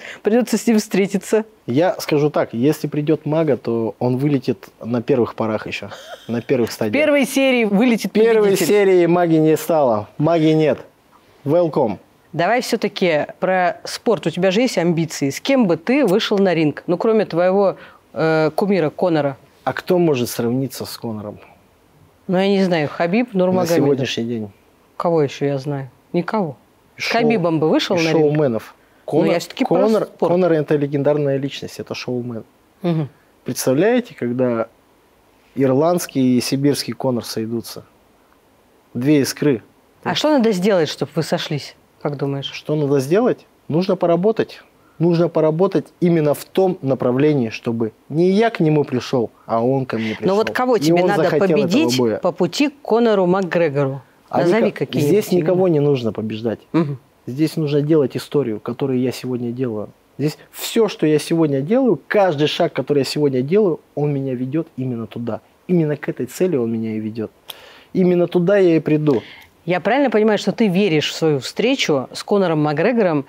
встретиться? Я скажу так, если придет Мага, то он вылетит на первых порах еще, на первых стадиях. В первой серии вылетит победитель. В первой серии Маги не стало, Маги нет. Welcome. Давай все-таки про спорт. У тебя же есть амбиции. С кем бы ты вышел на ринг? Ну, кроме твоего кумира Конора. А кто может сравниться с Конором? Ну, я не знаю. Хабиб Нурмагамидов. На сегодняшний день. Кого еще я знаю? Никого. С Хабибом бы вышел на ринг? Шоуменов. Конор – это легендарная личность. Это шоумен. Угу. Представляете, когда ирландский и сибирский Конор сойдутся? Две искры. А что надо сделать, чтобы вы сошлись? Как думаешь? Что надо сделать? Нужно поработать. Нужно поработать именно в том направлении, чтобы не я к нему пришел, а он ко мне пришел. Но вот кого тебе надо победить по пути к Конору Макгрегору? Назови какие-нибудь. Здесь никого не нужно побеждать. Угу. Здесь нужно делать историю, которую я сегодня делаю. Здесь все, что я сегодня делаю, каждый шаг, который я сегодня делаю, он меня ведет именно туда. Именно к этой цели он меня и ведет. Именно туда я и приду. Я правильно понимаю, что ты веришь в свою встречу с Конором Макгрегором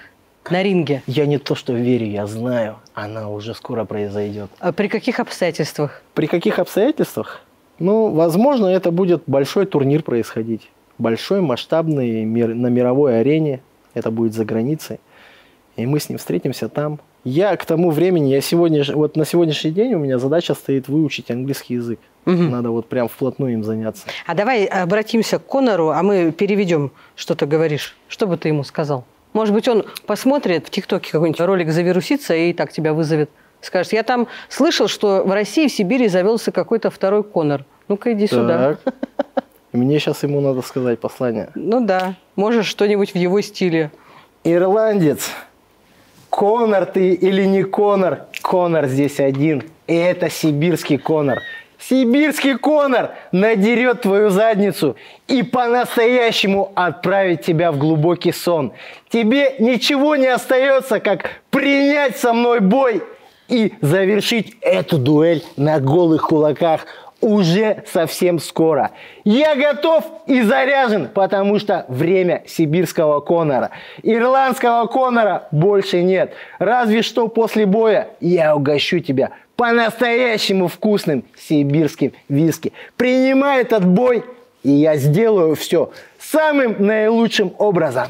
на ринге? Я не то что верю, я знаю. Она уже скоро произойдет. А при каких обстоятельствах? При каких обстоятельствах? Ну, возможно, это будет большой турнир происходить. Большой, масштабный, на мировой арене. Это будет за границей. И мы с ним встретимся там. Я к тому времени, вот на сегодняшний день у меня задача стоит выучить английский язык. Угу. Надо вот прям вплотную им заняться. А давай обратимся к Конору, а мы переведем, что ты говоришь. Что бы ты ему сказал? Может быть, он посмотрит в ТикТоке какой-нибудь ролик, завирусится и так тебя вызовет. Скажет, я там слышал, что в России, в Сибири завелся какой-то второй Конор. Ну-ка, иди сюда. Мне сейчас ему надо сказать послание. Ну да, можешь что-нибудь в его стиле. Ирландец, Конор ты или не Конор? Конор здесь один. И это сибирский Конор. Сибирский Конор надерет твою задницу и по-настоящему отправит тебя в глубокий сон. Тебе ничего не остается, как принять со мной бой и завершить эту дуэль на голых кулаках уже совсем скоро. Я готов и заряжен, потому что время сибирского Конора. Ирландского Конора больше нет. Разве что после боя я угощу тебя по-настоящему вкусным сибирским виски. Принимай этот бой, и я сделаю все самым наилучшим образом.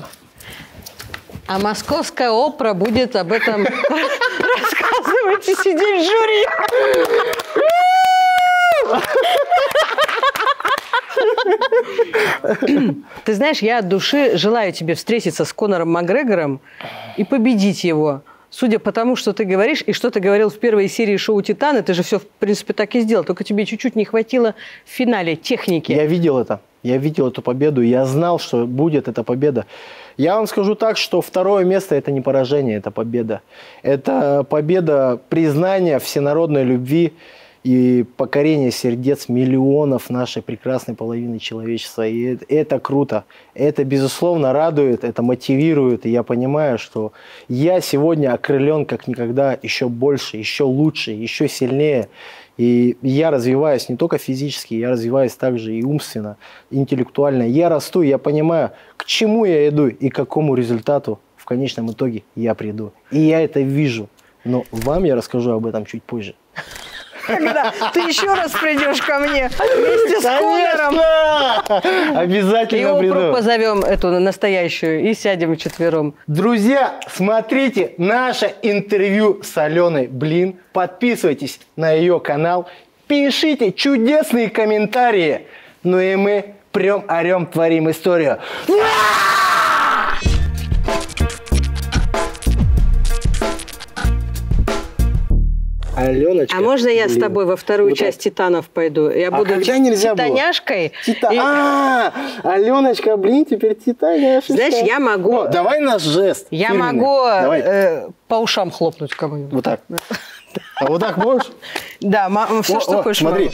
А московская опера будет об этом рассказывать и сидеть в жюри. Ты знаешь, я от души желаю тебе встретиться с Конором Макгрегором и победить его. Судя по тому, что ты говоришь, и что ты говорил в первой серии шоу «Титаны», ты же все, в принципе, так и сделал. Только тебе чуть-чуть не хватило в финале техники. Я видел это. Я видел эту победу. Я знал, что будет эта победа. Я вам скажу так, что второе место – это не поражение, это победа. Это победа признания всенародной любви и покорения сердец миллионов нашей прекрасной половины человечества. И это круто. Это, безусловно, радует, это мотивирует. И я понимаю, что я сегодня окрылен как никогда еще больше, еще лучше, еще сильнее. И я развиваюсь не только физически, я развиваюсь также и умственно, интеллектуально. Я расту, я понимаю, к чему я иду и к какому результату в конечном итоге я приду. И я это вижу. Но вам я расскажу об этом чуть позже. Когда ты еще раз придешь ко мне вместе с Конором. Обязательно приду. Его позовем эту настоящую и сядем вчетвером. Друзья, смотрите наше интервью с Аленой Блин. Подписывайтесь на ее канал. Пишите чудесные комментарии. Ну и мы прям орем, творим историю. Аленочка, а можно я с тобой во вторую часть «Титанов» пойду? Я буду титаняшкой. Аленочка, блин, теперь титаняшка. Знаешь, я могу... Давай наш жест. Я могу по ушам хлопнуть кому-нибудь. Вот так. А вот так можешь? Да, все, что хочешь. Смотри.